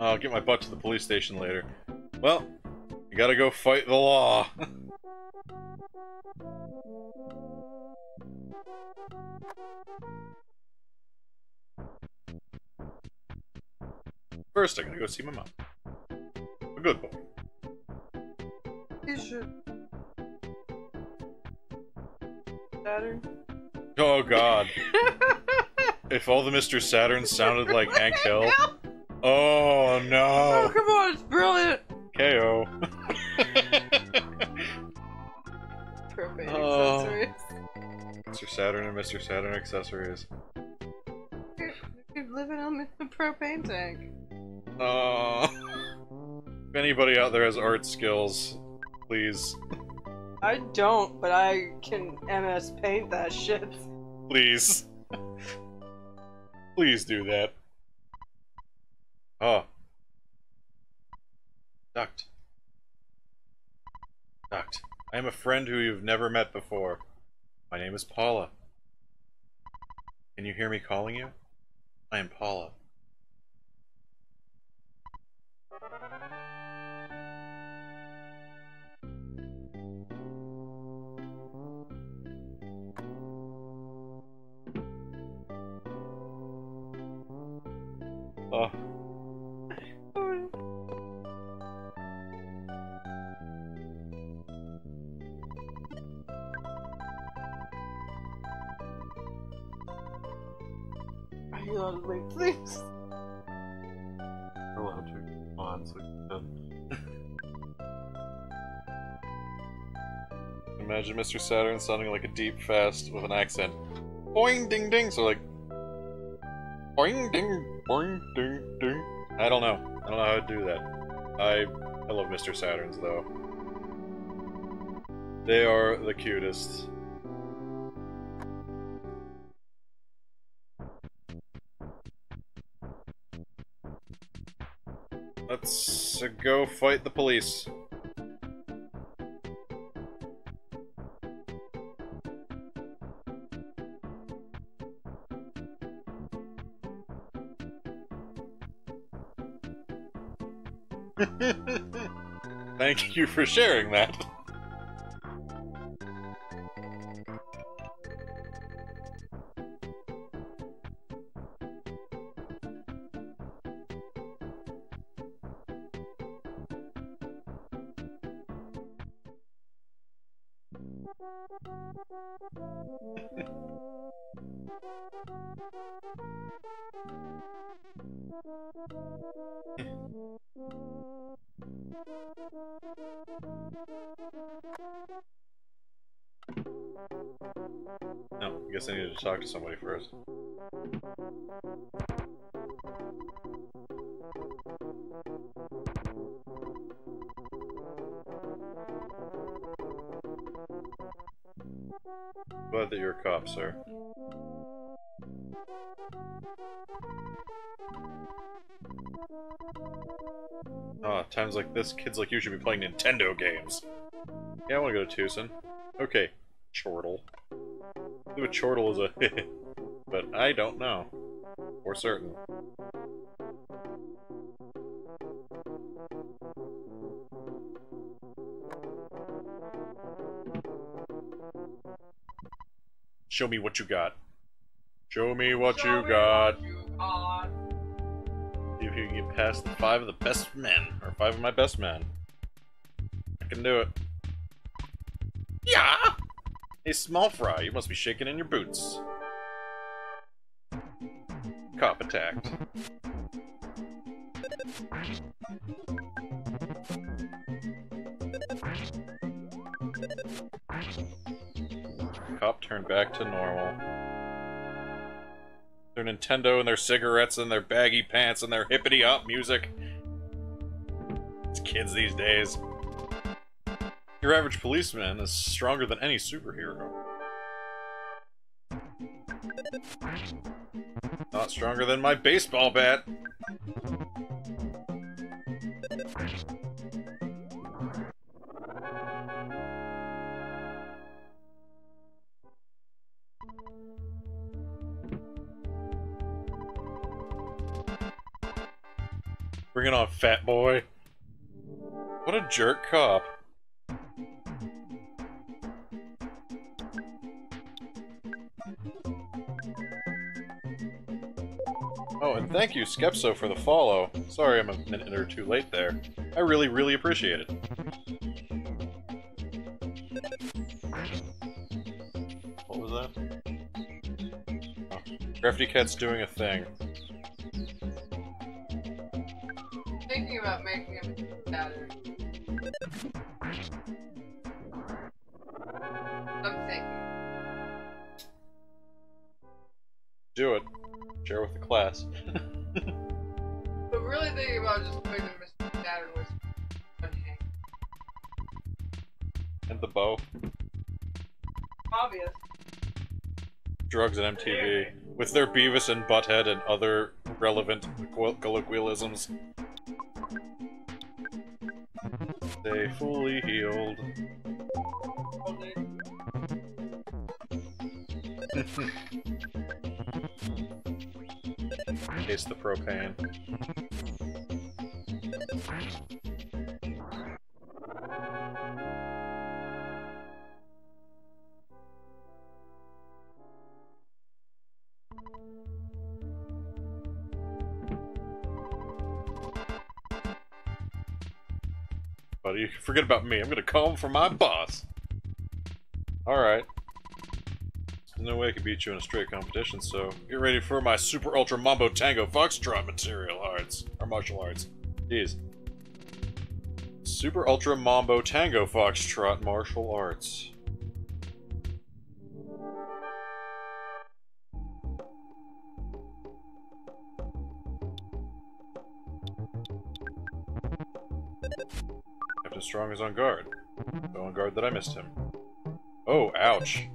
I'll get my butt to the police station later. Well, you gotta go fight the law. First, I gotta go see my mom. A good boy. You should. Saturn. Oh god. If all the Mister Saturn sounded like Hank Hill. Oh no. Oh come on, it's brilliant. K O. Propane oh. accessories. Mister Saturn and Mister Saturn accessories. You're, you're living on the propane tank. Oh. If anybody out there has art skills, please. I don't, but I can M S Paint that shit. Please. Please do that. Oh. Duct. Duct. I am a friend who you've never met before. My name is Paula. Can you hear me calling you? I am Paula. Oh. I love my place. We're allowed to respond, so imagine Mister Saturn sounding like a deep fast with an accent. Boing ding ding, so like boing ding. Boing, ding, ding. I don't know. I don't know how to do that. I I love Mister Saturns though. They are the cutest. Let's go fight the police. Thank you for sharing that. Talk to somebody first. Glad that you're a cop, sir. Ah, times like this, kids like you should be playing Nintendo games. Yeah, I want to go to Tucson. Okay, chortle. A chortle is a but I don't know for certain. Show me what you got. Show me what Show you me got. What you got. See if you can get past five of the best men, or five of my best men. I can do it. Yeah. Hey, small fry, you must be shaking in your boots. Cop attacked. Cop turned back to normal. Their Nintendo and their cigarettes and their baggy pants and their hippity-hop music. It's kids these days. Your average policeman is stronger than any superhero. Not stronger than my baseball bat! Bring it on, fat boy. What a jerk cop. Thank you, Skepso, for the follow. Sorry I'm a minute or two late there. I really, really appreciate it. What was that? Oh. Crafty Cat's doing a thing. Thinking about making him better. I'm thinking. Do it. Share with the class. But really thinking about just picking Mister Saturn was okay. And the bow. Obvious. Drugs at M T V. with their Beavis and Butthead and other relevant colloquialisms. Stay fully healed. Taste the propane. Buddy, you can forget about me. I'm gonna call him for my boss. Alright. There's no way I could beat you in a straight competition, so get ready for my super ultra mambo tango foxtrot material arts. Or martial arts. Jeez. Super ultra mambo tango foxtrot martial arts. Captain Strong is on guard. So on guard that I missed him. Oh, ouch.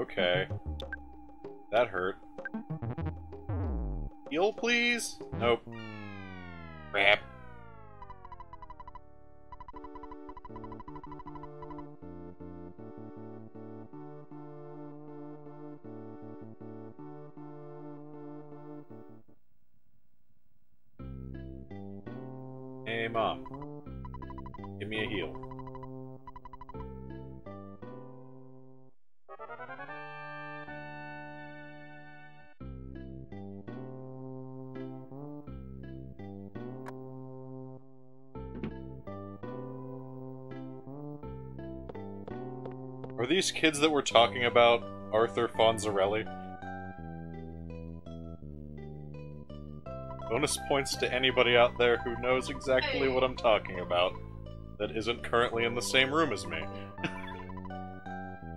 Okay. That hurt. Heal, please? Nope. Crap. Hey, Mom. Give me a heal. Are these kids that we're talking about Arthur Fonzarelli? Bonus points to anybody out there who knows exactly what I'm talking about that isn't currently in the same room as me.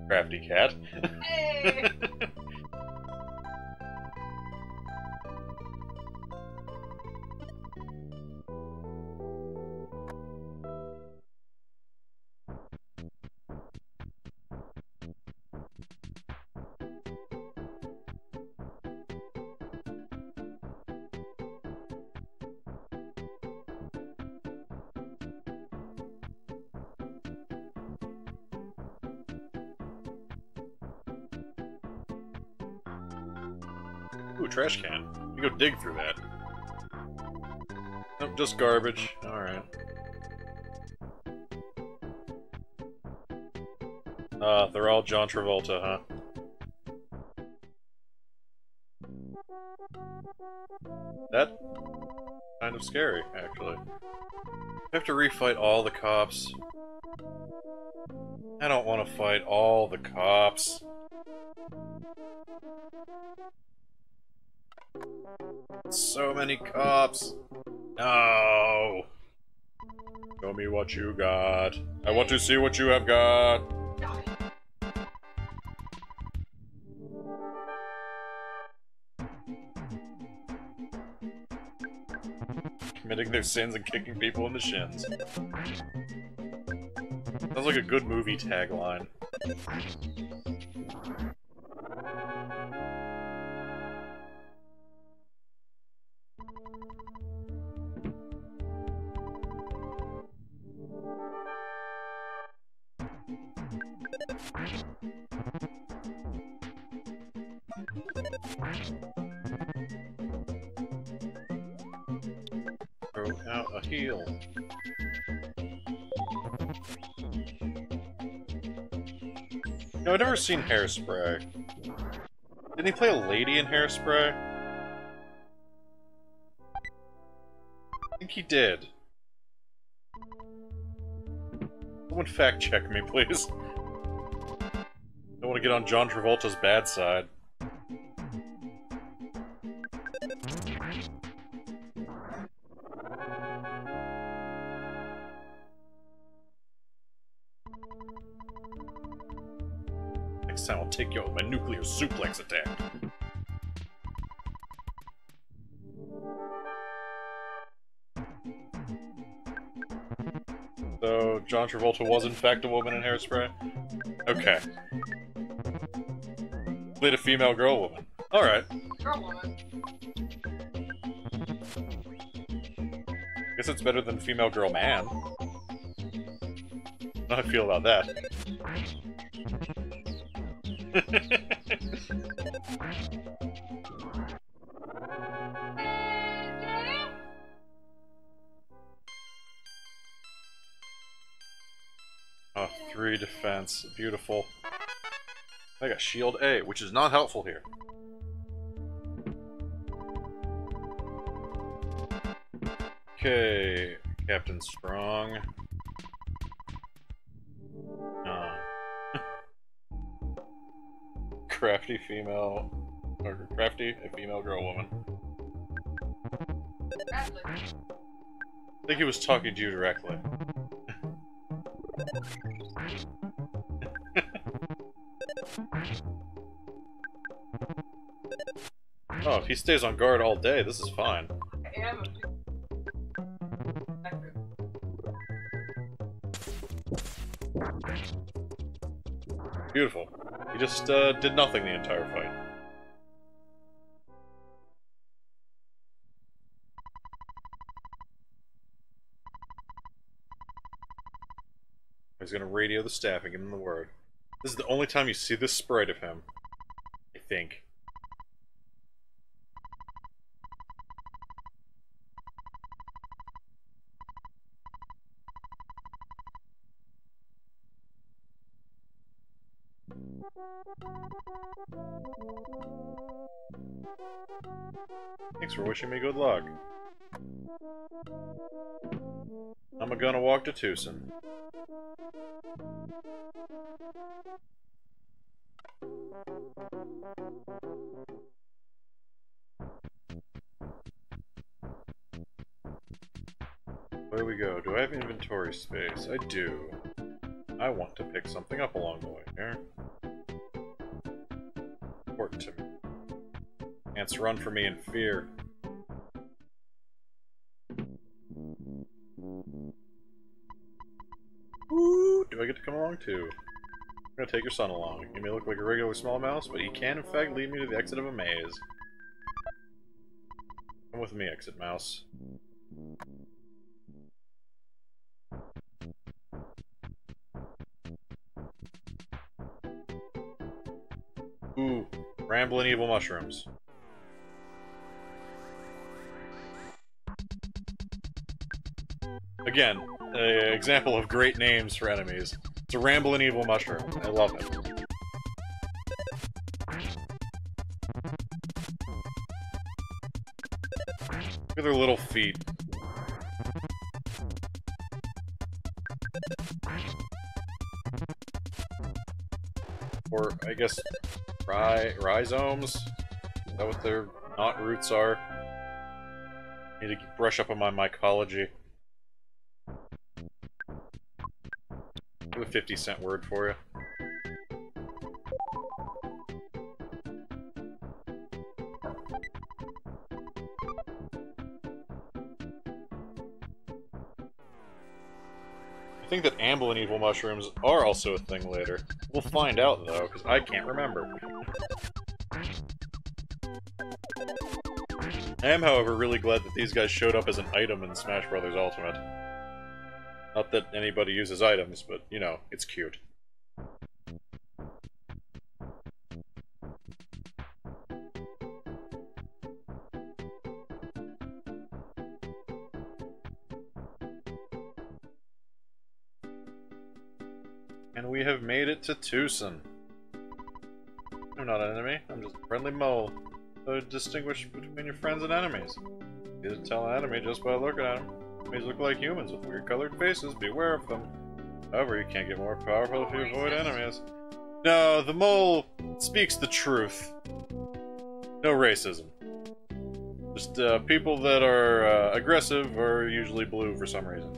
Crafty Cat. Hey. Trash can. You go dig through that. Nope, just garbage. Alright. Ah, uh, they're all John Travolta, huh? That... kind of scary, actually. I have to refight all the cops. I don't want to fight all the cops. So many cops! No! Show me what you got. I want to see what you have got! Committing their sins and kicking people in the shins. Sounds like a good movie tagline. No, I've never seen Hairspray. Didn't he play a lady in Hairspray? I think he did. Someone fact check me, please. Don't want to get on John Travolta's bad side. I'll take you out with my nuclear suplex attack. So, John Travolta was in fact a woman in Hairspray? Okay. Played a female girl woman. All right. Guess it's better than female girl man. How do I feel about that? Oh, three defense. Beautiful. I got shield A, which is not helpful here. Okay, Captain Strong. Uh. Crafty female, or crafty a female girl woman. I think he was talking to you directly. Oh, if he stays on guard all day, this is fine. Beautiful. He just uh, did nothing the entire fight. He's gonna radio the staff and give him the word. This is the only time you see this sprite of him, I think. Thanks for wishing me good luck. I'm gonna walk to Tucson. Where do we go? Do I have inventory space? I do. I want to pick something up along the way here. Important to me. Ants run for me in fear. Woo! Do I get to come along too? I'm gonna take your son along. He may look like a regular small mouse, but he can in fact lead me to the exit of a maze. Come with me, exit mouse. Ooh, ramblin' evil mushrooms. Again, an example of great names for enemies. It's a ramblin' evil mushroom. I love it. Look at their little feet. Or, I guess, Rhy rhizomes? Is that what their knot roots are? Need to brush up on my mycology. A fifty cent word for you. I think that amblin' evil mushrooms are also a thing later. We'll find out though, because I can't remember. I am, however, really glad that these guys showed up as an item in Smash Bros. Ultimate. Not that anybody uses items, but, you know, it's cute. And we have made it to Tucson. I'm not an enemy, I'm just a friendly mole. So distinguish between your friends and enemies. You can tell an enemy just by looking at him. These look like humans with weird colored faces. Beware of them. However, you can't get more powerful if you avoid enemies. No, the mole speaks the truth. No racism. Just uh, people that are uh, aggressive are usually blue for some reason.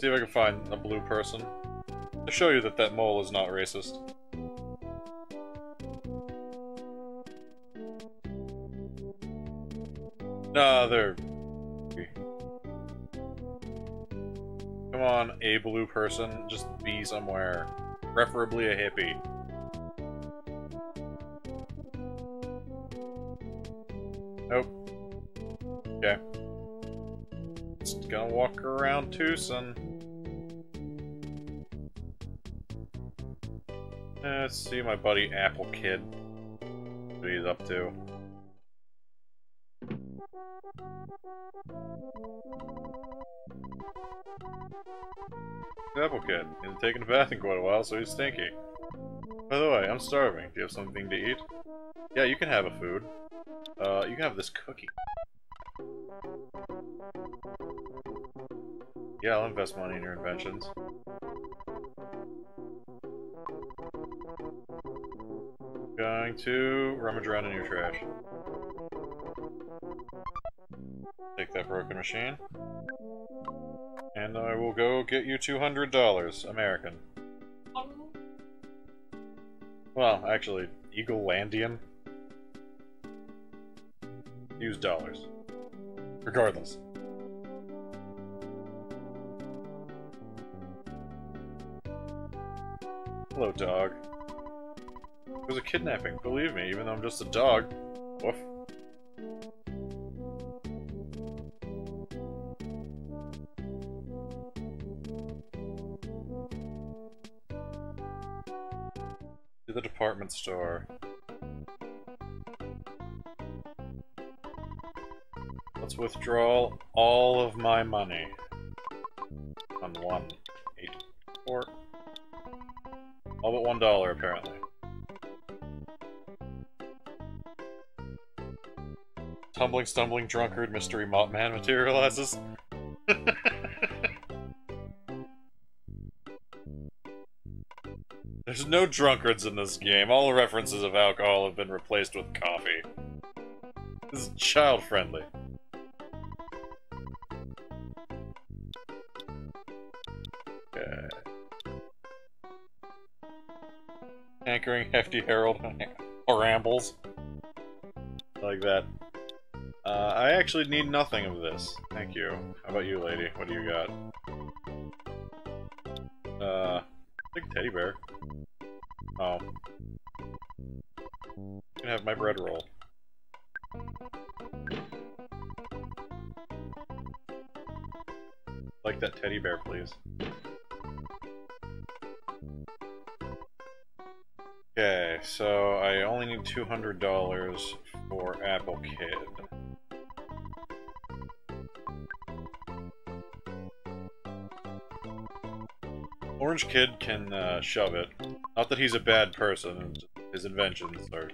See if I can find a blue person. To show you that that mole is not racist. Nah, they're... Come on, a blue person. Just be somewhere. Preferably a hippie. Nope. Okay. Just gonna walk around Tucson. Let's see my buddy Apple Kid. What he's up to. Apple Kid. He's taken a bath in quite a while, so he's stinky. By the way, I'm starving. Do you have something to eat? Yeah, you can have a food. Uh, you can have this cookie. Yeah, I'll invest money in your inventions. Going to rummage around in your trash. Take that broken machine. And I will go get you two hundred dollars, American. Well, actually, Eaglelandian. Use dollars. Regardless. Hello, dog. It was a kidnapping, believe me, even though I'm just a dog. Woof. To the department store. Let's withdraw all of my money. On one, eight, four. All but one dollar, apparently. Tumbling, stumbling, drunkard, mystery mop man materializes. There's no drunkards in this game. All references of alcohol have been replaced with coffee. This is child-friendly. Okay. Hankering, hefty herald, or rambles. Like that. Uh, I actually need nothing of this. Thank you. How about you, lady? What do you got? Uh, big teddy bear. Oh. I'm gonna have my bread roll. Like that teddy bear, please. Okay, so I only need two hundred dollars for Apple Kid. Orange Kid can uh, shove it. Not that he's a bad person, his inventions are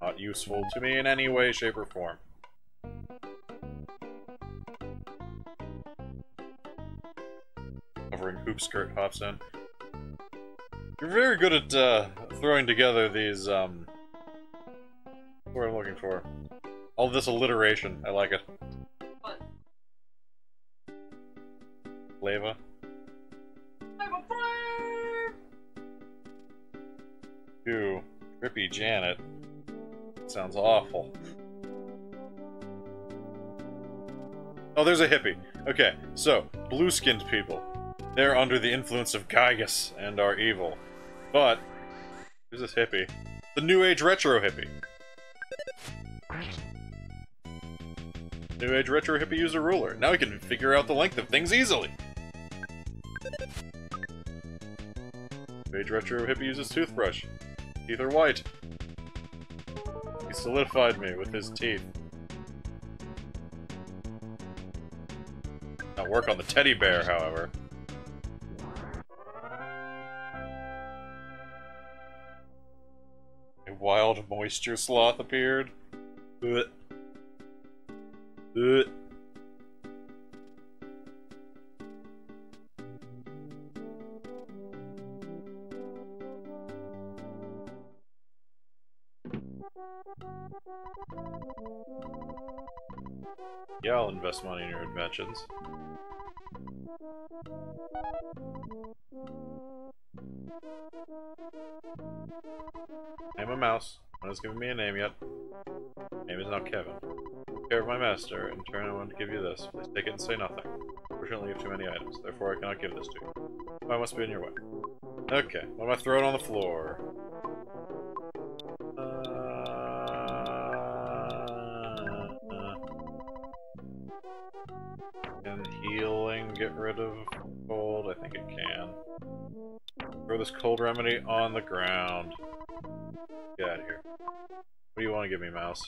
not useful to me in any way, shape, or form. Covering hoop skirt hops in. You're very good at uh, throwing together these, um... That's what I'm looking for. All this alliteration, I like it. What? Lava. Ew, Trippy Janet. Sounds awful. Oh, there's a hippie. Okay, so, blue-skinned people. They're under the influence of Giygas and are evil. But, here's this hippie. The New Age Retro Hippie. New Age Retro Hippie used a ruler. Now he can figure out the length of things easily. New Age Retro Hippie uses toothbrush. Teeth are white. He solidified me with his teeth. Now work on the teddy bear, however. A wild moisture sloth appeared. Blech. Blech. Yeah, I'll invest money in your inventions. I'm a mouse. No one's given me a name yet. Name is not Kevin. Take care of my master. In turn, I want to give you this. Please take it and say nothing. Unfortunately, you have too many items. Therefore, I cannot give this to you. Oh, I must be in your way. Okay, what am I throwing on the floor? Uh... get rid of cold? I think it can. Throw this cold remedy on the ground. Get out of here. What do you want to give me, mouse?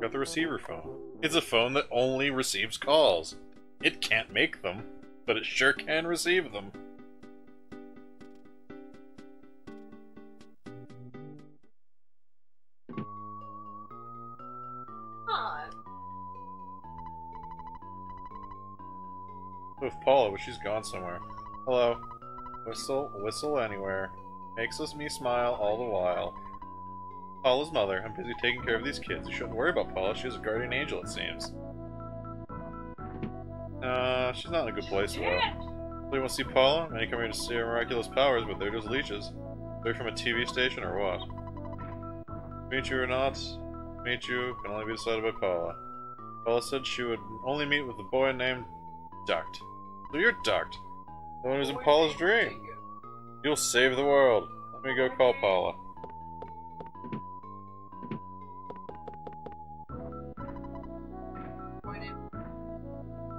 Got the receiver phone. It's a phone that only receives calls. It can't make them, but it sure can receive them. With Paula, but she's gone somewhere. Hello. Whistle, whistle anywhere. Makes us me smile all the while. Paula's mother. I'm busy taking care of these kids. You shouldn't worry about Paula. She's a guardian angel, it seems. Uh, she's not in a good place, though. You want to see Paula? Many come here to see her miraculous powers, but they're just leeches. They're from a T V station or what? Meet you or not? Meet you can only be decided by Paula. Paula said she would only meet with a boy named Duct. So you're Duct, the one who's in Paula's dream. You'll save the world. Let me go call Paula.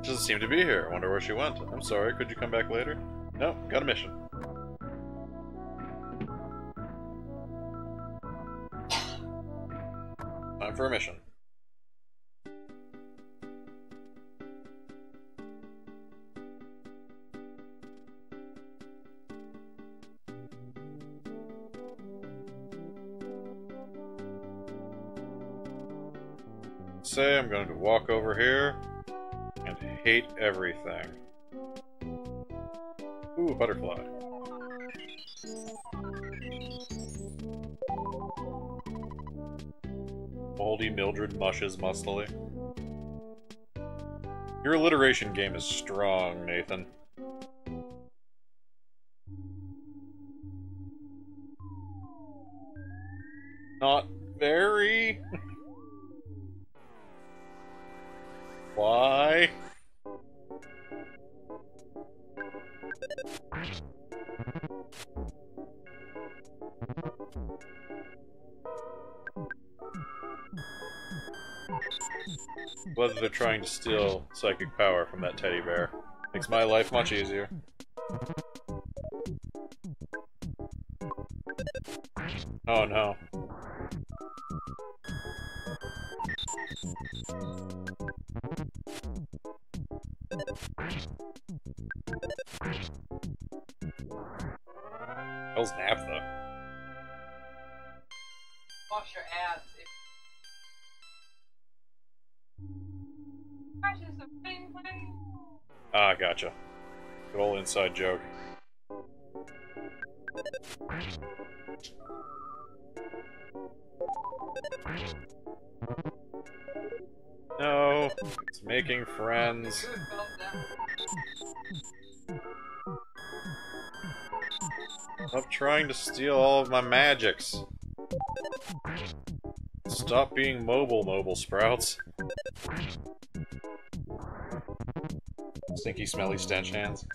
She doesn't seem to be here. I wonder where she went. I'm sorry, could you come back later? Nope, got a mission. Time for a mission. Say I'm going to walk over here and hate everything. Ooh, butterfly. Moldy Mildred mushes mustily. Your alliteration game is strong, Nathan. Not very... Why? Whether they're trying to steal psychic power from that teddy bear. Makes my life much easier. Oh no. Hell's naphtha. Wash your ass. Ah, gotcha. Good old inside joke. No, it's making friends. Stop trying to steal all of my magics. Stop being mobile, mobile sprouts. Stinky, smelly, stench hands.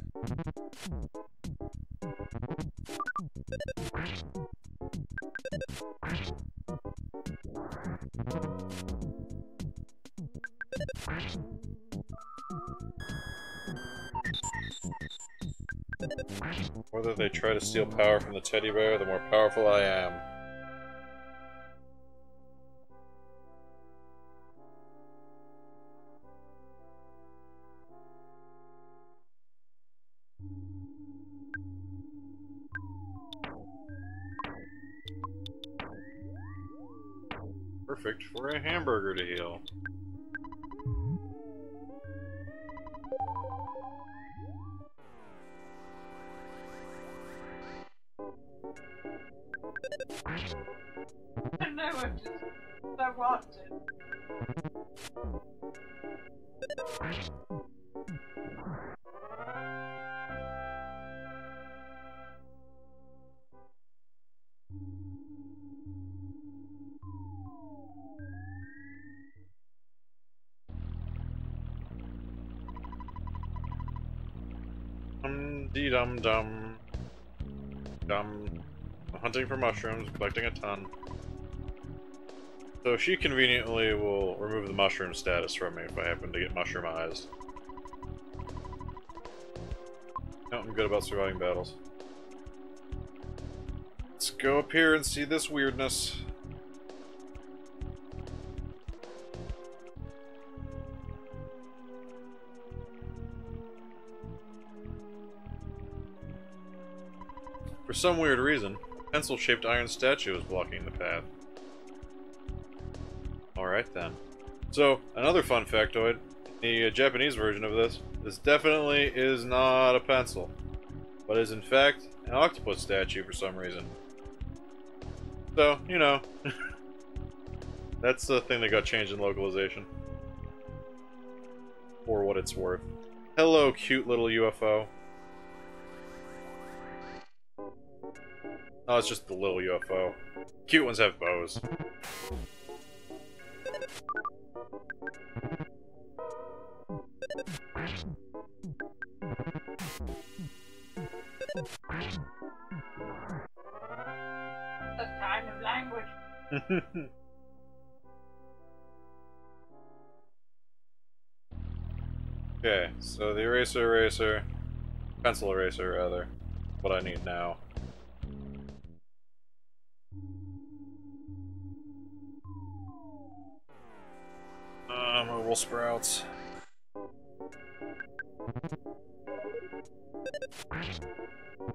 Whether they try to steal power from the teddy bear, the more powerful I am. Perfect for a hamburger to heal. No, I'm just so wanted. Dum dee dum dum. Dum. Hunting for mushrooms, collecting a ton. So she conveniently will remove the mushroom status from me if I happen to get mushroomized. No, I'm good about surviving battles. Let's go up here and see this weirdness. For some weird reason, a pencil-shaped iron statue is blocking the path. Alright then. So, another fun factoid, the uh, Japanese version of this, this definitely is not a pencil, but is in fact an octopus statue for some reason. So, you know, that's the thing that got changed in localization. For what it's worth. Hello, cute little U F O. Oh, it's just the little U F O. Cute ones have bows. The time of language. Okay, so the eraser eraser, pencil eraser rather, what I need now. Uh, movable sprouts.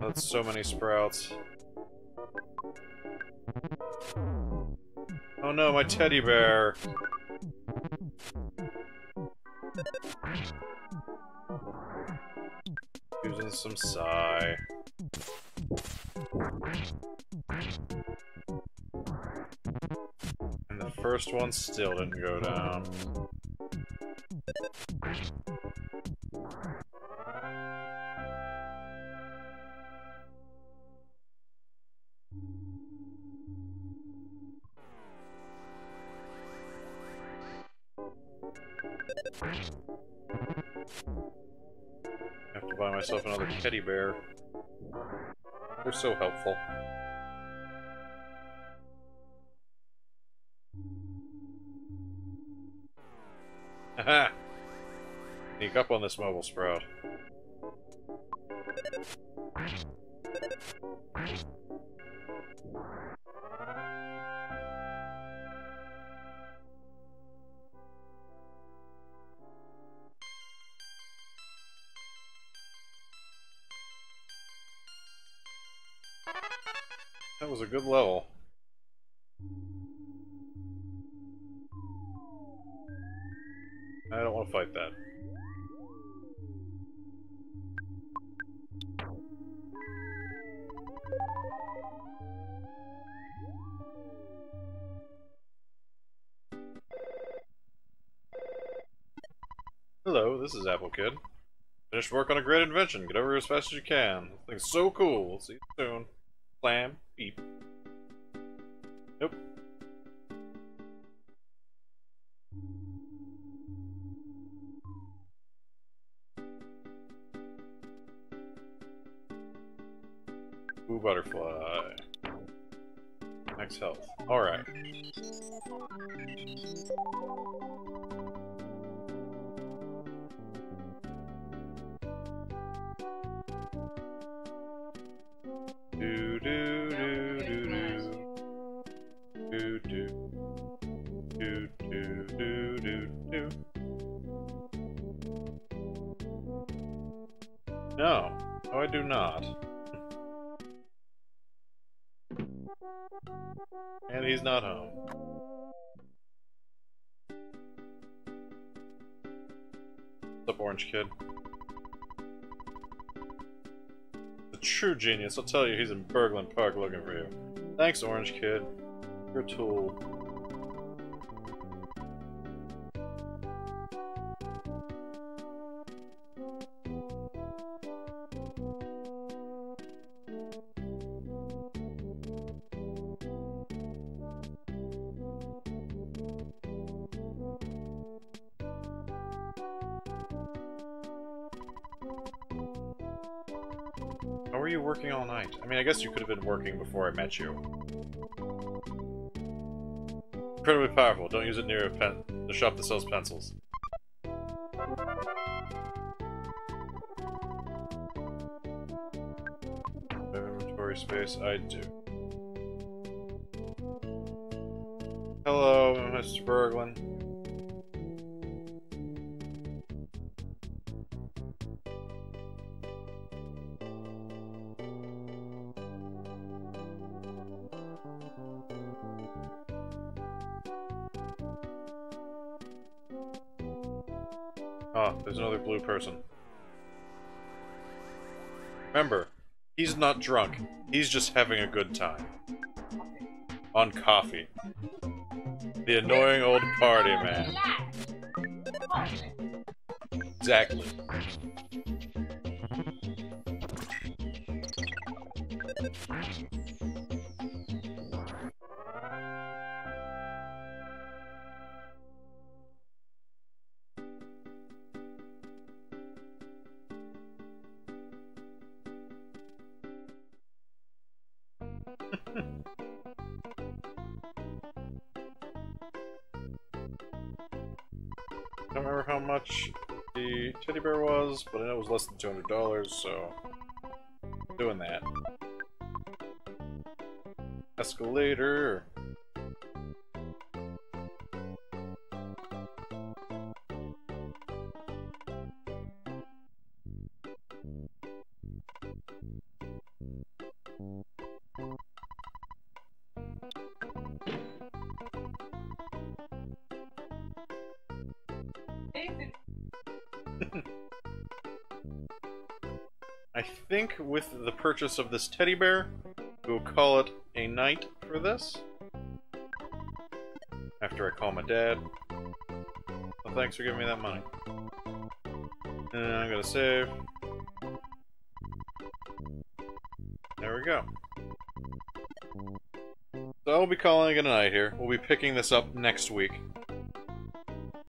That's so many sprouts. Oh no, my teddy bear! Using some sigh. And the first one still didn't go down. Another teddy bear. They're so helpful. Haha! Sneak up on this mobile sprout. That was a good level. I don't want to fight that. Hello, this is Apple Kid. Finished work on a great invention. Get over here as fast as you can. This thing's so cool. See you soon. Slam. Beep. Nope. Ooh, butterfly. Max health. Alright. Kid. The true genius, I'll tell you, he's in Burglin Park looking for you. Thanks, Orange Kid. You're a tool. I guess you could have been working before I met you. incredibly powerful. Don't use it near a pen the shop that sells pencils. Inventory space, I do. Hello, Mister Burglin. Ah, there's another blue person. Remember, he's not drunk. He's just having a good time. On coffee. The annoying old party man. Exactly. But I know it was less than two hundred dollars, so doing that. Escalator. With the purchase of this teddy bear, we'll call it a night for this. After I call my dad. Well, thanks for giving me that money. And I'm gonna save. There we go. So I'll be calling it a night here. We'll be picking this up next week.